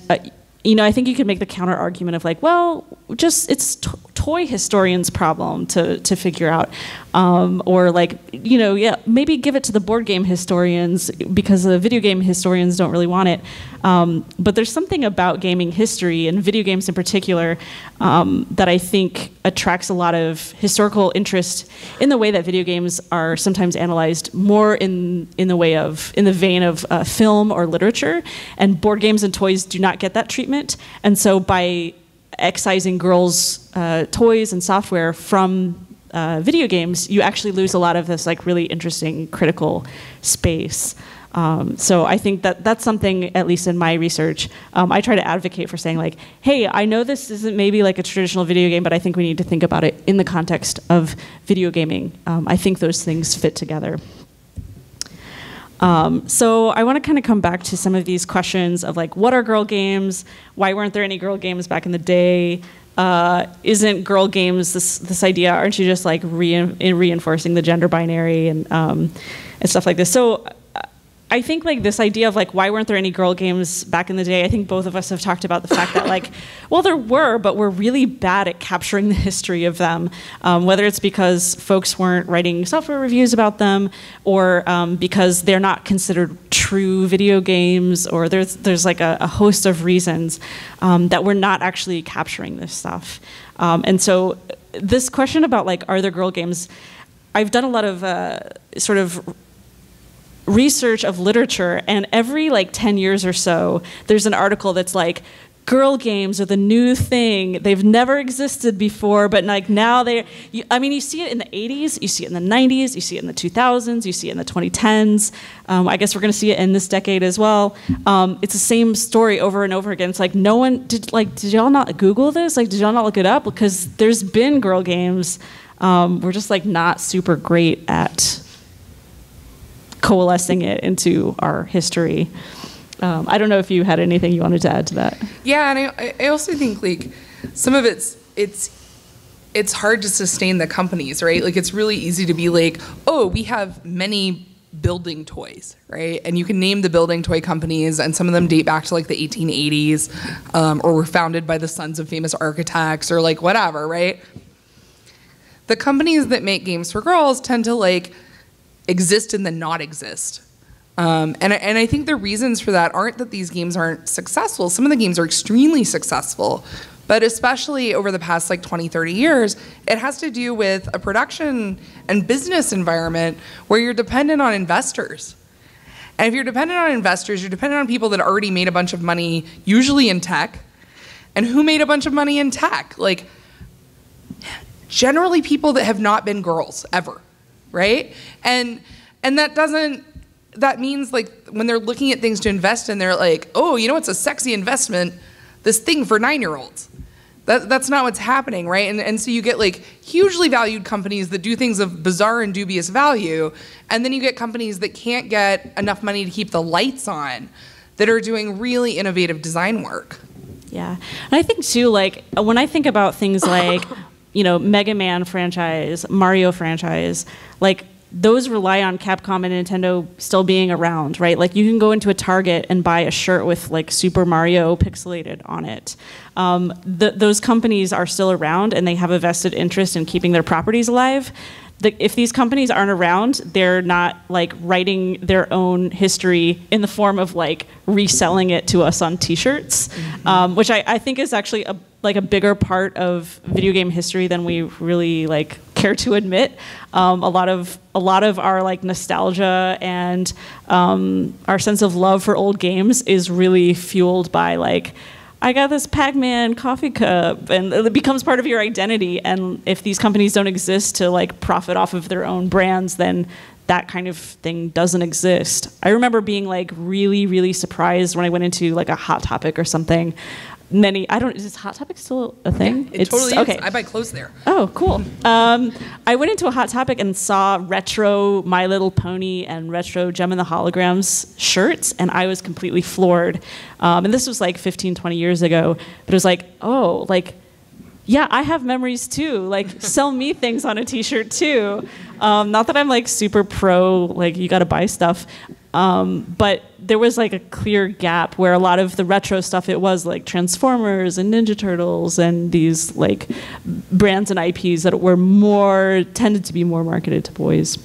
you know, I think you could make the counter argument of like, well, just it's toy historians' problem to figure out, or like, you know, yeah, maybe give it to the board game historians because the video game historians don't really want it. But there's something about gaming history and video games in particular that I think attracts a lot of historical interest in the way that video games are sometimes analyzed more in the way of, in the vein of film or literature, and board games and toys do not get that treatment. And so by excising girls' toys and software from video games, you actually lose a lot of this like really interesting critical space. So I think that that's something, at least in my research, I try to advocate for saying like, hey, I know this isn't maybe like a traditional video game, but I think we need to think about it in the context of video gaming. I think those things fit together. So I want to kind of come back to some of these questions of like, what are girl games? Why weren't there any girl games back in the day? Isn't girl games this idea? Aren't you just like reinforcing the gender binary and stuff like this? So I think like this idea of like, why weren't there any girl games back in the day? I think both of us have talked about the fact that like, well, there were, but we're really bad at capturing the history of them. Whether it's because folks weren't writing software reviews about them, or because they're not considered true video games, or there's like a host of reasons that we're not actually capturing this stuff. And so this question about like, are there girl games? I've done a lot of sort of research of literature, and every like 10 years or so there's an article that's like, girl games are the new thing, they've never existed before, but like now they're, I mean, you see it in the 80s, you see it in the 90s, you see it in the 2000s, you see it in the 2010s. I guess we're gonna see it in this decade as well. It's the same story over and over again. It's like, no one, did y'all not Google this? Like, did y'all not look it up? Because there's been girl games. We're just like not super great at coalescing it into our history. I don't know if you had anything you wanted to add to that. Yeah, and I also think like some of it's hard to sustain the companies, right? Like it's really easy to be like, oh, we have many building toys, right? And you can name the building toy companies, and some of them date back to like the 1880s, or were founded by the sons of famous architects, or like whatever, right? The companies that make games for girls tend to like exist and then not exist. And I think the reasons for that aren't that these games aren't successful. Some of the games are extremely successful, but especially over the past like 20, 30 years, it has to do with a production and business environment where you're dependent on investors. And if you're dependent on investors, you're dependent on people that already made a bunch of money, usually in tech. And who made a bunch of money in tech? Like, generally people that have not been girls, ever, right? And that doesn't, that means like when they're looking at things to invest in, they're like, oh, you know what's a sexy investment? This thing for 9-year-olds. That's not what's happening, right? And so you get like hugely valued companies that do things of bizarre and dubious value, and then you get companies that can't get enough money to keep the lights on that are doing really innovative design work. Yeah, and I think too, like, when I think about things like, you know, Mega Man franchise, Mario franchise, like, those rely on Capcom and Nintendo still being around, right? Like, you can go into a Target and buy a shirt with, like, Super Mario pixelated on it. Those companies are still around, and they have a vested interest in keeping their properties alive. If these companies aren't around, they're not like writing their own history in the form of like reselling it to us on T-shirts, mm-hmm. Which I think is actually a bigger part of video game history than we really like care to admit. A lot of our like nostalgia and our sense of love for old games is really fueled by like, I got this Pac-Man coffee cup, and it becomes part of your identity. And if these companies don't exist to like profit off of their own brands, then that kind of thing doesn't exist. I remember being like really, really surprised when I went into like a Hot Topic or something. Is Hot Topic still a thing? Yeah, it totally is. Okay. I buy clothes there. Oh, cool. I went into a Hot Topic and saw retro My Little Pony and retro Gem and the Holograms shirts, and I was completely floored. And this was like 15, 20 years ago, but it was like, oh, like, yeah, I have memories too. Like, sell me things on a T-shirt too. Not that I'm like super pro, like you gotta buy stuff. But there was like a clear gap where a lot of the retro stuff, it was like Transformers and Ninja Turtles and these like brands and IPs that were tended to be more marketed to boys.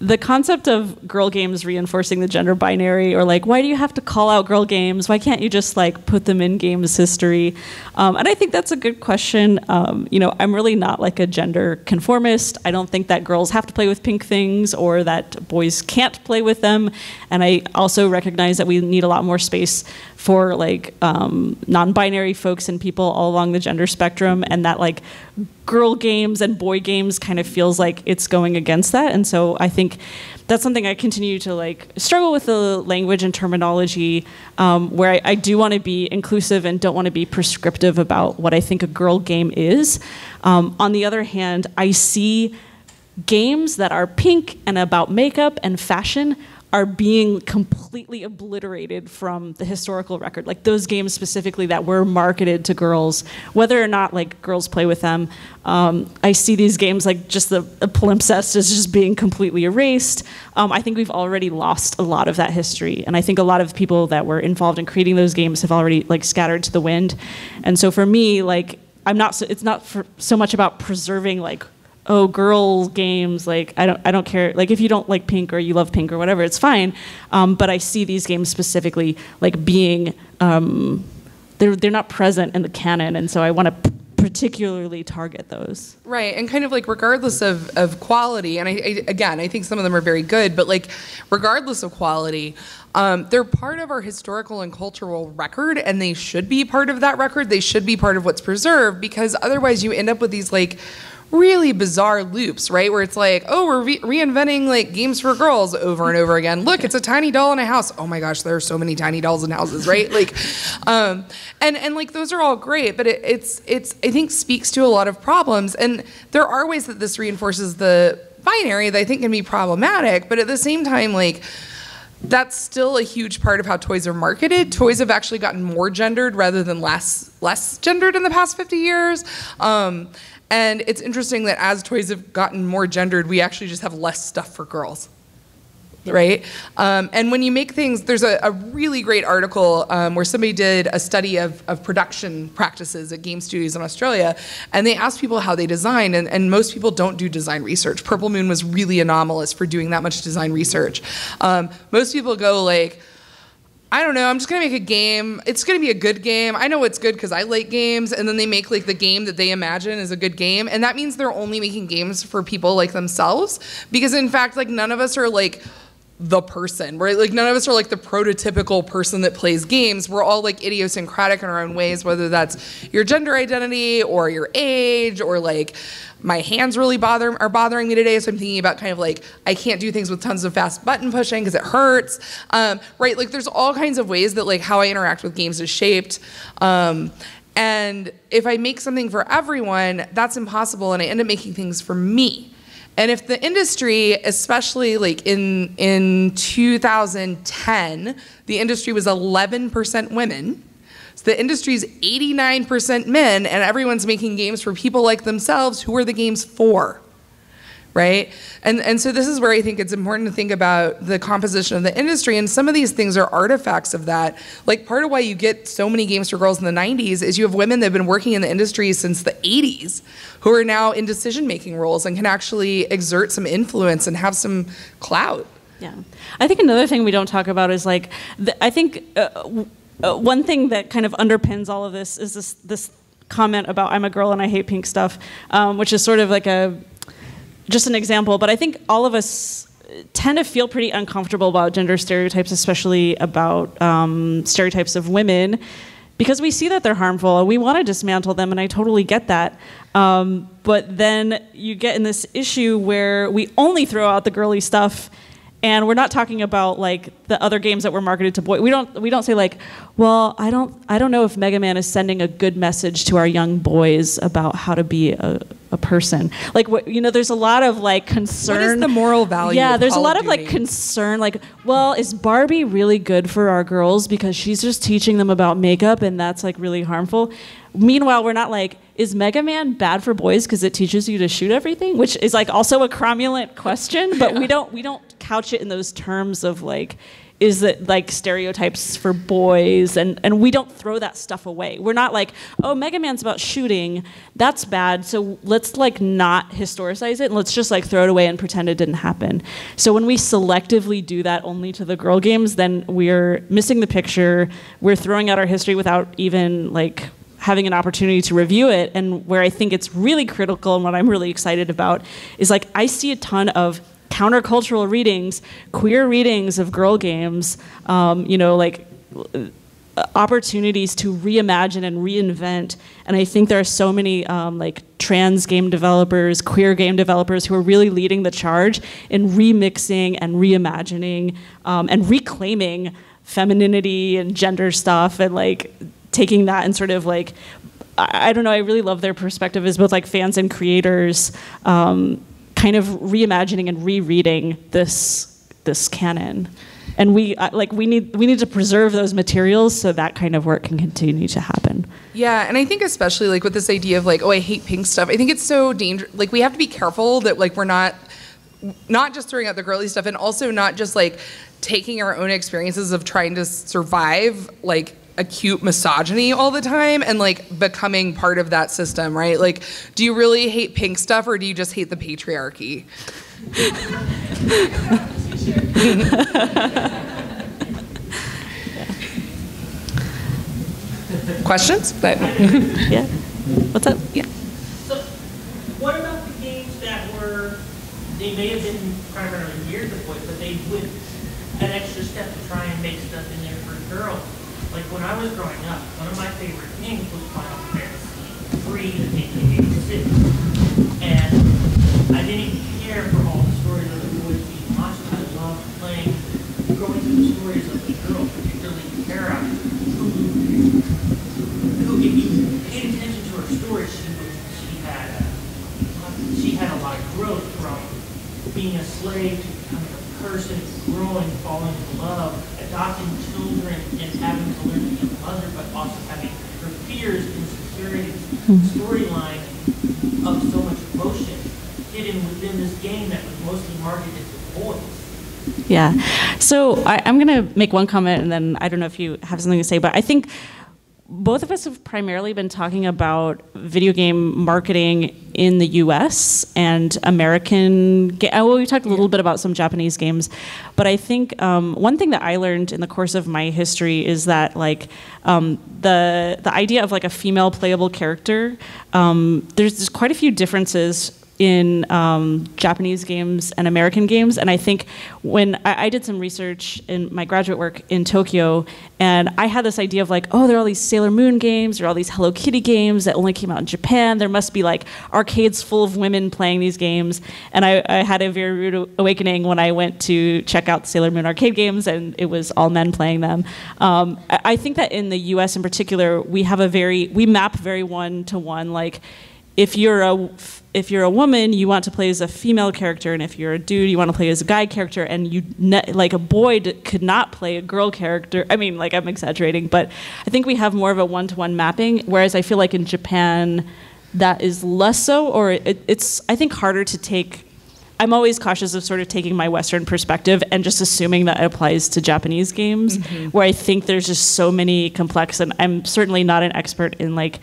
The concept of girl games reinforcing the gender binary, or like, why do you have to call out girl games? Why can't you just like put them in games history? And I think that's a good question. You know, I'm really not like a gender conformist. I don't think that girls have to play with pink things or that boys can't play with them. And I also recognize that we need a lot more space for like non-binary folks and people all along the gender spectrum, and that like girl games and boy games kind of feels like it's going against that. And so I think that's something I continue to like struggle with, the language and terminology, where I do want to be inclusive and don't want to be prescriptive about what I think a girl game is. On the other hand, I see games that are pink and about makeup and fashion are being completely obliterated from the historical record. Like those games specifically that were marketed to girls, whether or not like girls play with them. I see these games like just the palimpsest is just being completely erased. I think we've already lost a lot of that history. And I think a lot of people that were involved in creating those games have already like scattered to the wind. And so for me, like it's not so much about preserving like, oh, girls games, like I don't care. Like if you don't like pink or you love pink or whatever, it's fine. But I see these games specifically like being they're not present in the canon, and so I want to particularly target those. Right, and kind of like regardless of quality, and I think some of them are very good, but like regardless of quality, they're part of our historical and cultural record, and they should be part of that record. They should be part of what's preserved, because otherwise you end up with these like really bizarre loops, right? Where it's like, oh, we're reinventing like games for girls over and over again. Look, it's a tiny doll in a house. Oh my gosh, there are so many tiny dolls in houses, right? Like, and like those are all great, but it's I think speaks to a lot of problems. And there are ways that this reinforces the binary that I think can be problematic, but at the same time, like, that's still a huge part of how toys are marketed. Toys have actually gotten more gendered rather than less gendered in the past 50 years. And it's interesting that as toys have gotten more gendered, we actually just have less stuff for girls, right? And when you make things, there's a really great article where somebody did a study of production practices at game studios in Australia, and they asked people how they designed, and most people don't do design research. Purple Moon was really anomalous for doing that much design research. Most people go like, I don't know. I'm just going to make a game. It's going to be a good game. I know it's good because I like games. And then they make like the game that they imagine is a good game. And that means they're only making games for people like themselves. Because in fact, like none of us are like the person, right? Like none of us are like the prototypical person that plays games. We're all like idiosyncratic in our own ways, whether that's your gender identity or your age or like my hands really are bothering me today, so I'm thinking about kind of like I can't do things with tons of fast button pushing because it hurts, right? Like there's all kinds of ways that like how I interact with games is shaped, and if I make something for everyone, that's impossible, and I end up making things for me. And if the industry, especially like in 2010, the industry was 11% women. The industry's 89% men, and everyone's making games for people like themselves. Who are the games for, right? And so this is where I think it's important to think about the composition of the industry, and some of these things are artifacts of that. Like part of why you get so many games for girls in the 90s is you have women that have been working in the industry since the 80s who are now in decision-making roles and can actually exert some influence and have some clout. Yeah. I think another thing we don't talk about is like, one thing that kind of underpins all of this is this comment about I'm a girl and I hate pink stuff, which is sort of like just an example. But I think all of us tend to feel pretty uncomfortable about gender stereotypes, especially about stereotypes of women, because we see that they're harmful and we want to dismantle them, and I totally get that. But then you get in this issue where we only throw out the girly stuff. And we're not talking about like the other games that were marketed to boys. We don't say like, well, I don't know if Mega Man is sending a good message to our young boys about how to be a person. Like, what, you know, there's a lot of like concern. What is the moral value? Yeah, there's a lot of like concern. Like, well, is Barbie really good for our girls because she's just teaching them about makeup and that's like really harmful? Meanwhile, we're not like, is Mega Man bad for boys because it teaches you to shoot everything? Which is like also a cromulent question, but we don't couch it in those terms of like, is it like stereotypes for boys? And we don't throw that stuff away. We're not like, oh, Mega Man's about shooting, that's bad, so let's like not historicize it and let's just like throw it away and pretend it didn't happen. So when we selectively do that only to the girl games, then we're missing the picture, we're throwing out our history without even like having an opportunity to review it. And where I think it's really critical and what I'm really excited about is like I see a ton of countercultural readings, queer readings of girl games, you know, like opportunities to reimagine and reinvent. And I think there are so many like trans game developers, queer game developers who are really leading the charge in remixing and reimagining and reclaiming femininity and gender stuff and like taking that and sort of like, I don't know, I really love their perspective as both like fans and creators, kind of reimagining and rereading this canon. And we need to preserve those materials so that kind of work can continue to happen. Yeah, and I think especially like with this idea of like, oh, I hate pink stuff, I think it's so dangerous. Like we have to be careful that like we're not just throwing out the girly stuff and also not just like taking our own experiences of trying to survive like acute misogyny all the time and like becoming part of that system, right? Like, do you really hate pink stuff or do you just hate the patriarchy? Questions? But yeah. What's up? Yeah. So what about the games that were, they may have been primarily geared to boys, but they went an extra step to try and make stuff in there for girls? Like when I was growing up, one of my favorite games was Final Fantasy III in 1986. And I didn't care for all the stories of the boys being monsters. I loved playing, going through the stories of the girls, particularly Kara, who if you paid attention to her story, she had a lot of growth from being a slave to becoming a person, growing, falling in love, adopting children, and having to learn to be a mother, but also having her fears, insecurities, storyline of so much emotion hidden within this game that was mostly marketed to boys. Yeah. So I'm going to make one comment, and then I don't know if you have something to say, but I think both of us have primarily been talking about video game marketing in the US and American, well, we talked a little bit about some Japanese games, but I think one thing that I learned in the course of my history is that like the idea of like a female playable character, there's quite a few differences in Japanese games and American games. And I think when I did some research in my graduate work in Tokyo, and I had this idea of like, oh, there are all these Sailor Moon games, there are all these Hello Kitty games that only came out in Japan. There must be like arcades full of women playing these games. And I had a very rude awakening when I went to check out the Sailor Moon arcade games and it was all men playing them. I think that in the US in particular, we have a very, we map very one-to-one, like, if you're a woman, you want to play as a female character, and if you're a dude, you want to play as a guy character, and you like a boy could not play a girl character. I mean, like, I'm exaggerating, but I think we have more of a one-to-one mapping, whereas I feel like in Japan, that is less so, or it's, I think, harder to take. I'm always cautious of sort of taking my Western perspective and just assuming that it applies to Japanese games, mm-hmm. where I think there's just so many complex, and I'm certainly not an expert in, like,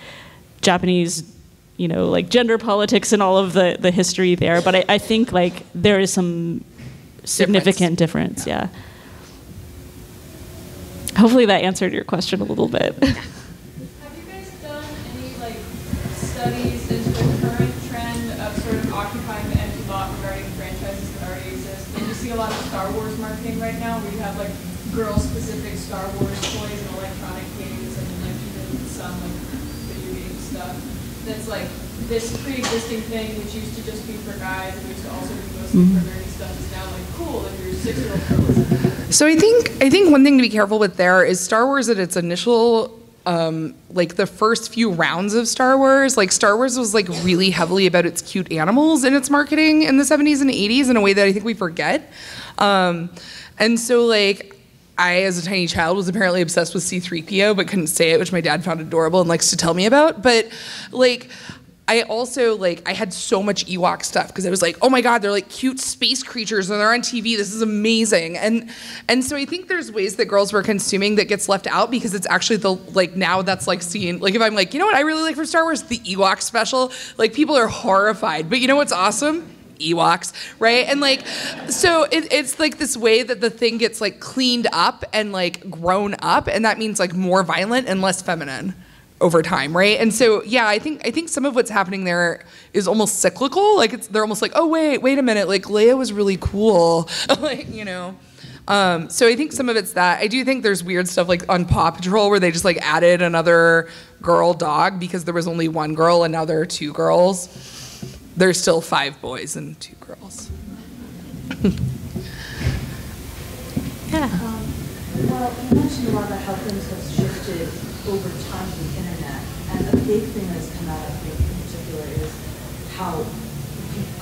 Japanese you know, like gender politics and all of the history there, but I think like there is some significant difference, yeah. Hopefully that answered your question a little bit. Have you guys done any like studies into the current trend of sort of occupying the empty lot regarding franchises that already exist? And you see a lot of Star Wars marketing right now where you have like girl-specific Star Wars toys and electronic games and like even some like video game stuff. That's like this pre-existing thing which used to just be for guys and used to also be mostly for nerdy stuff is now like cool if you're 6-year-old. So I think one thing to be careful with there is Star Wars at its initial like the first few rounds of Star Wars, like Star Wars was like really heavily about its cute animals in its marketing in the 70s and 80s in a way that I think we forget. And so like I, as a tiny child, was apparently obsessed with C-3PO, but couldn't say it, which my dad found adorable and likes to tell me about. But, like, I also, like, I had so much Ewok stuff, because I was like, oh my God, they're like cute space creatures, and they're on TV, this is amazing. And so I think there's ways that girls were consuming that gets left out, because it's actually the, like, now that's, like, seen, like, if I'm like, you know what I really like from Star Wars? The Ewok special. Like, people are horrified. But you know what's awesome? Ewoks, right? And like, so it's like this way that the thing gets like cleaned up and like grown up, and that means like more violent and less feminine over time, right? And so yeah, I think some of what's happening there is almost cyclical. Like it's, they're almost like, oh wait a minute, like Leia was really cool, like you know. So I think some of it's that. I do think there's weird stuff like on Paw Patrol where they just like added another girl dog because there was only one girl and now there are two girls. There's still 5 boys and 2 girls. Yeah. Well, you mentioned a lot about how things have shifted over time to the internet, and a big thing that's come out, I think, in particular, is how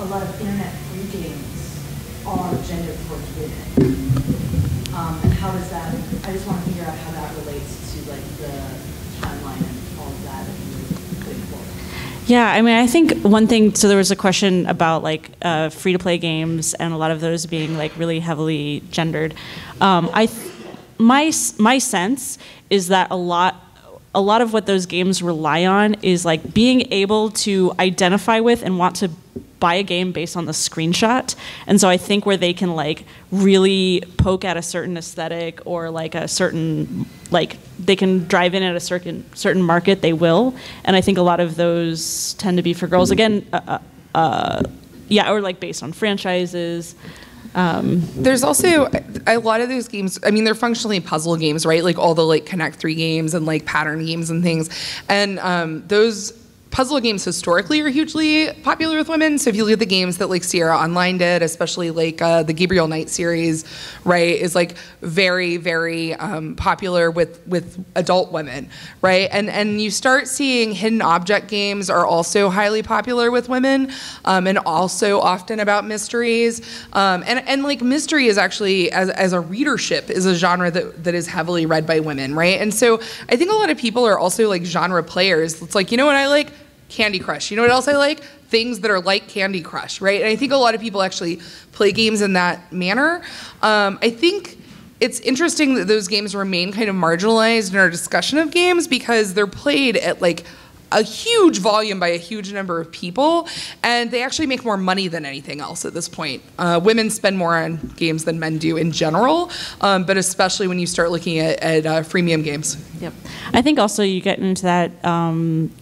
a lot of internet free games are gendered towards women. And how does that? I just want to figure out how that relates to like the timeline and all of that. Yeah, I mean, I think one thing, so there was a question about like free-to-play games and a lot of those being like really heavily gendered. My sense is that a lot of what those games rely on is like being able to identify with and want to buy a game based on the screenshot. And so I think where they can like really poke at a certain aesthetic or like a certain, like they can drive in at a certain market, they will. And I think a lot of those tend to be for girls. Again, yeah, or like based on franchises. There's also a lot of those games, I mean, they're functionally puzzle games, right? Like all the like Connect 3 games and like pattern games and things. And those puzzle games historically are hugely popular with women. So if you look at the games that like Sierra Online did, especially like the Gabriel Knight series, right, is like very, very popular with adult women, right? And you start seeing hidden object games are also highly popular with women, and also often about mysteries. And like mystery is actually, as a readership, is a genre that is heavily read by women, right? And so I think a lot of people are also like genre players. It's like, you know what I like? Candy Crush. You know what else I like? Things that are like Candy Crush, right? And I think a lot of people actually play games in that manner. I think it's interesting that those games remain kind of marginalized in our discussion of games because they're played at like a huge volume by a huge number of people, and they actually make more money than anything else at this point. Women spend more on games than men do in general, but especially when you start looking at freemium games. Yep, I think also you get into that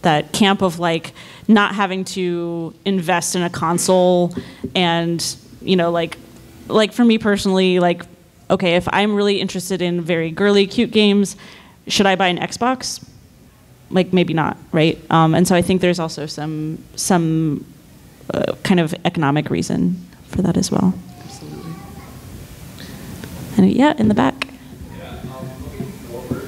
that camp of like not having to invest in a console, and you know, like for me personally, like okay, if I'm really interested in very girly, cute games, should I buy an Xbox? Like maybe not, right? And so I think there's also some kind of economic reason for that as well. Absolutely. And yeah, in the back. Yeah, looking forward,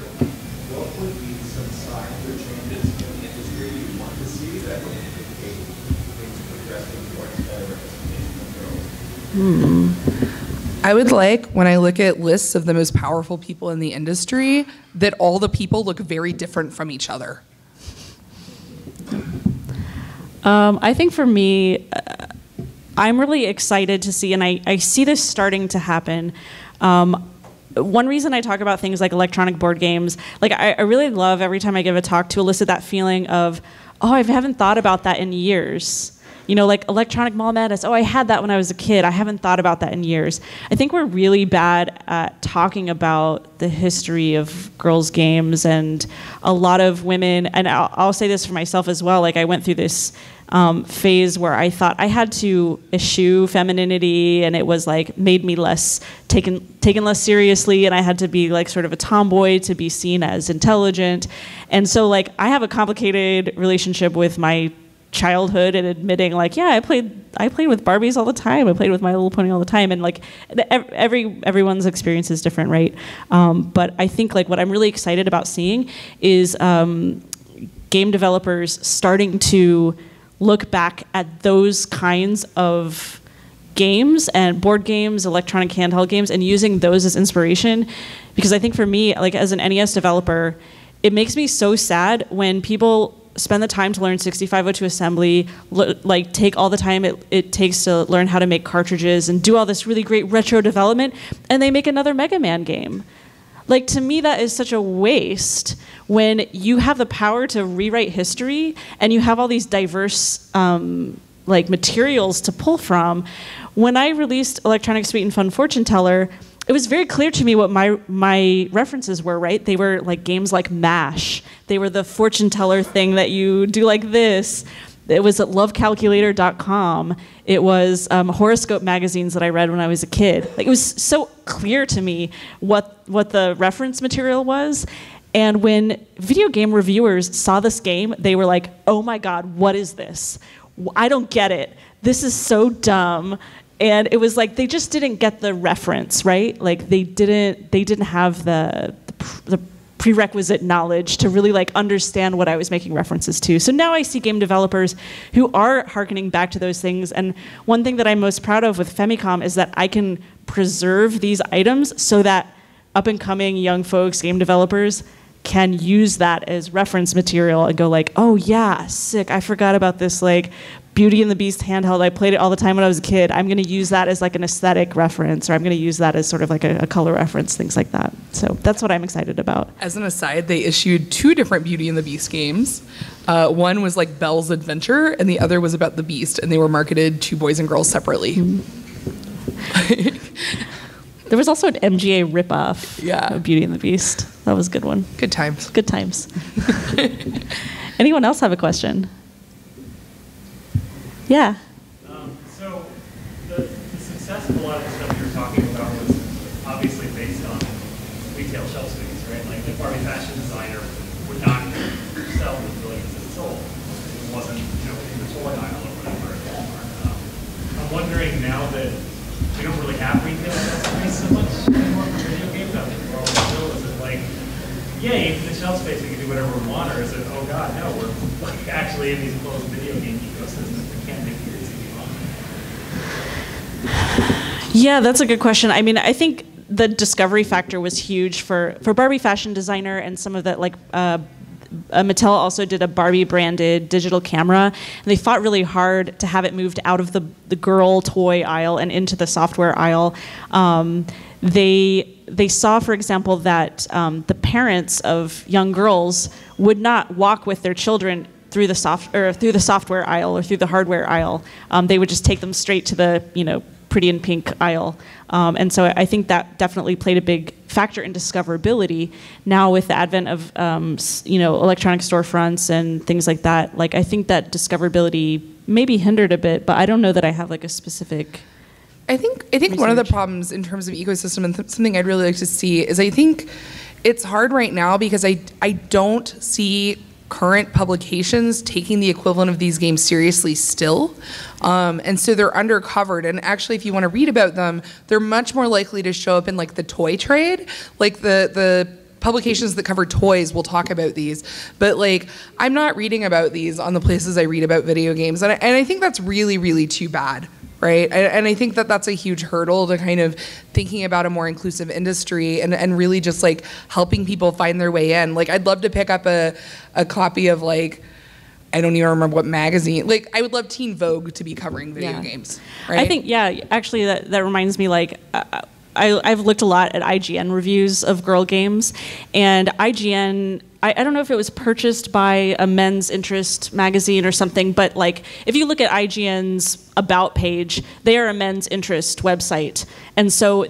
what would be some signs or changes in the industry you want to see that would indicate things progressing towards better representation of girls? I would like, when I look at lists of the most powerful people in the industry, that all the people look very different from each other. I think for me, I'm really excited to see, and I see this starting to happen. One reason I talk about things like electronic board games, like I really love every time I give a talk to elicit that feeling of, oh, I haven't thought about that in years. You know, like Electronic Mall Madness, oh, I had that when I was a kid. I haven't thought about that in years. I think we're really bad at talking about the history of girls' games, and a lot of women, and I'll say this for myself as well, like I went through this phase where I thought I had to eschew femininity, and it was like made me less taken less seriously, and I had to be like sort of a tomboy to be seen as intelligent. And so like I have a complicated relationship with my childhood and admitting like, yeah, I played with Barbies all the time, I played with My Little Pony all the time, and like everyone's experience is different, right? But I think like what I'm really excited about seeing is game developers starting to look back at those kinds of games and board games, electronic handheld games, and using those as inspiration, because I think for me, like as an NES developer, it makes me so sad when people spend the time to learn 6502 assembly, like take all the time it takes to learn how to make cartridges and do all this really great retro development, and they make another Mega Man game. Like to me, that is such a waste when you have the power to rewrite history and you have all these diverse like materials to pull from. When I released Electronic Sweet and Fun Fortune Teller, it was very clear to me what my references were, right? They were like games like MASH. They were the fortune teller thing that you do like this. It was at lovecalculator.com. It was horoscope magazines that I read when I was a kid. Like it was so clear to me what the reference material was. And when video game reviewers saw this game, they were like, oh my God, what is this? I don't get it. This is so dumb. And it was like they just didn't get the reference, right? Like they didn't have the prerequisite knowledge to really like understand what I was making references to. So now I see game developers who are hearkening back to those things. And one thing that I'm most proud of with Femicom is that I can preserve these items so that up and coming young folks, game developers, can use that as reference material and go like, oh yeah, sick, I forgot about this like Beauty and the Beast handheld, I played it all the time when I was a kid. I'm gonna use that as like an aesthetic reference, or I'm gonna use that as sort of like a color reference, things like that. So that's what I'm excited about. As an aside, they issued two different Beauty and the Beast games. One was like Belle's Adventure, and the other was about the Beast, and they were marketed to boys and girls separately. Mm-hmm. There was also an MGA ripoff of Beauty and the Beast. That was a good one. Good times. Good times. Anyone else have a question? Yeah. So the success of a lot of the stuff you were talking about was obviously based on retail shelf space, right? Like the Barbie Fashion Designer would not sell the billions that sold. It wasn't, you know, in the toy aisle or whatever at Hallmark. I'm wondering now that we don't really have retail shelf space so much anymore for video games. I think we're all still, is it like, yay, it's the shelf space, we can do whatever we want, or is it, oh God, no, we're like actually in these closed video game ecosystems? Yeah, that's a good question. I mean, I think the discovery factor was huge for Barbie Fashion Designer, and some of that, like Mattel also did a Barbie branded digital camera, and they fought really hard to have it moved out of the girl toy aisle and into the software aisle. They they saw, for example, that the parents of young girls would not walk with their children through the software aisle or through the hardware aisle. They would just take them straight to the, you know, pretty in pink aisle. And so I think that definitely played a big factor in discoverability. Now with the advent of electronic storefronts and things like that, like I think that discoverability maybe hindered a bit, but I don't know that I have like a specific. I think one of the problems in terms of ecosystem and something I'd really like to see is I think it's hard right now because I don't see current publications taking the equivalent of these games seriously still. And so they're undercovered. And actually, if you want to read about them, they're much more likely to show up in like the toy trade, like the publications that cover toys will talk about these, but like I'm not reading about these on the places I read about video games, and I think that's really, really too bad, right? And I think that that's a huge hurdle to kind of thinking about a more inclusive industry and really just like helping people find their way in. Like I'd love to pick up a copy of like, I don't even remember what magazine. Like, I would love Teen Vogue to be covering video games, right? I think, yeah, actually that reminds me, like, I've looked a lot at IGN reviews of girl games, and IGN, I don't know if it was purchased by a Men's Interest magazine or something, but like if you look at IGN's About page, they are a Men's Interest website, and so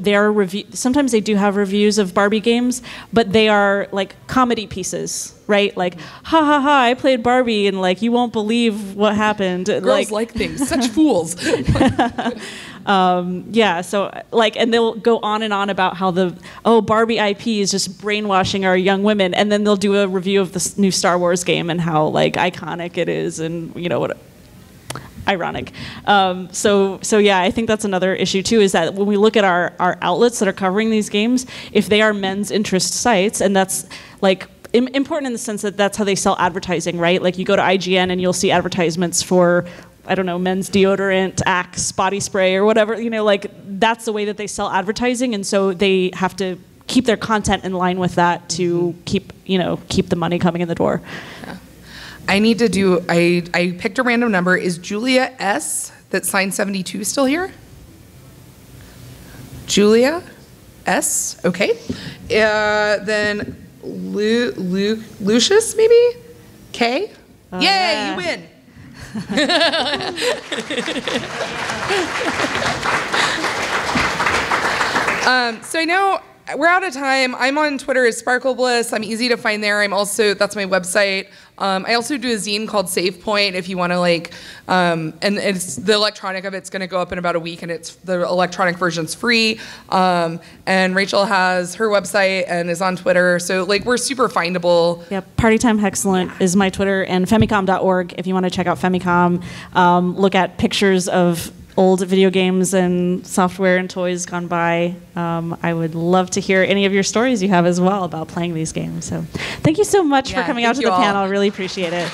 sometimes they do have reviews of Barbie games, but they are like comedy pieces, right? Like, ha ha ha, I played Barbie, and like you won't believe what happened. Girls like things, such fools. Yeah, so like, and they'll go on and on about how the Barbie IP is just brainwashing our young women, and then they'll do a review of this new Star Wars game and how like iconic it is, and you know what, ironic. So yeah, I think that's another issue too, is that when we look at our outlets that are covering these games, if they are Men's Interest sites, and that's like important in the sense that that's how they sell advertising, right? Like you go to IGN and you'll see advertisements for, I don't know, men's deodorant, Axe, body spray, or whatever, you know, like that's the way that they sell advertising, and so they have to keep their content in line with that to keep the money coming in the door. Yeah. I picked a random number. Is Julia S, that signed 72, still here? Julia S, okay. Then Lucius, maybe? K? Yay, yeah. You win. So I know we're out of time. I'm on Twitter as SparkleBliss. I'm easy to find there. That's my website. I also do a zine called Save Point if you want to like, and it's the electronic of it's going to go up in about a week, and it's the electronic version's free. And Rachel has her website and is on Twitter, so like we're super findable. Yeah, Party Time Hexcellent is my Twitter, and Femicom.org if you want to check out Femicom. Look at pictures of old video games and software and toys gone by. I would love to hear any of your stories you have as well about playing these games. So thank you so much for coming out to the panel. I really appreciate it.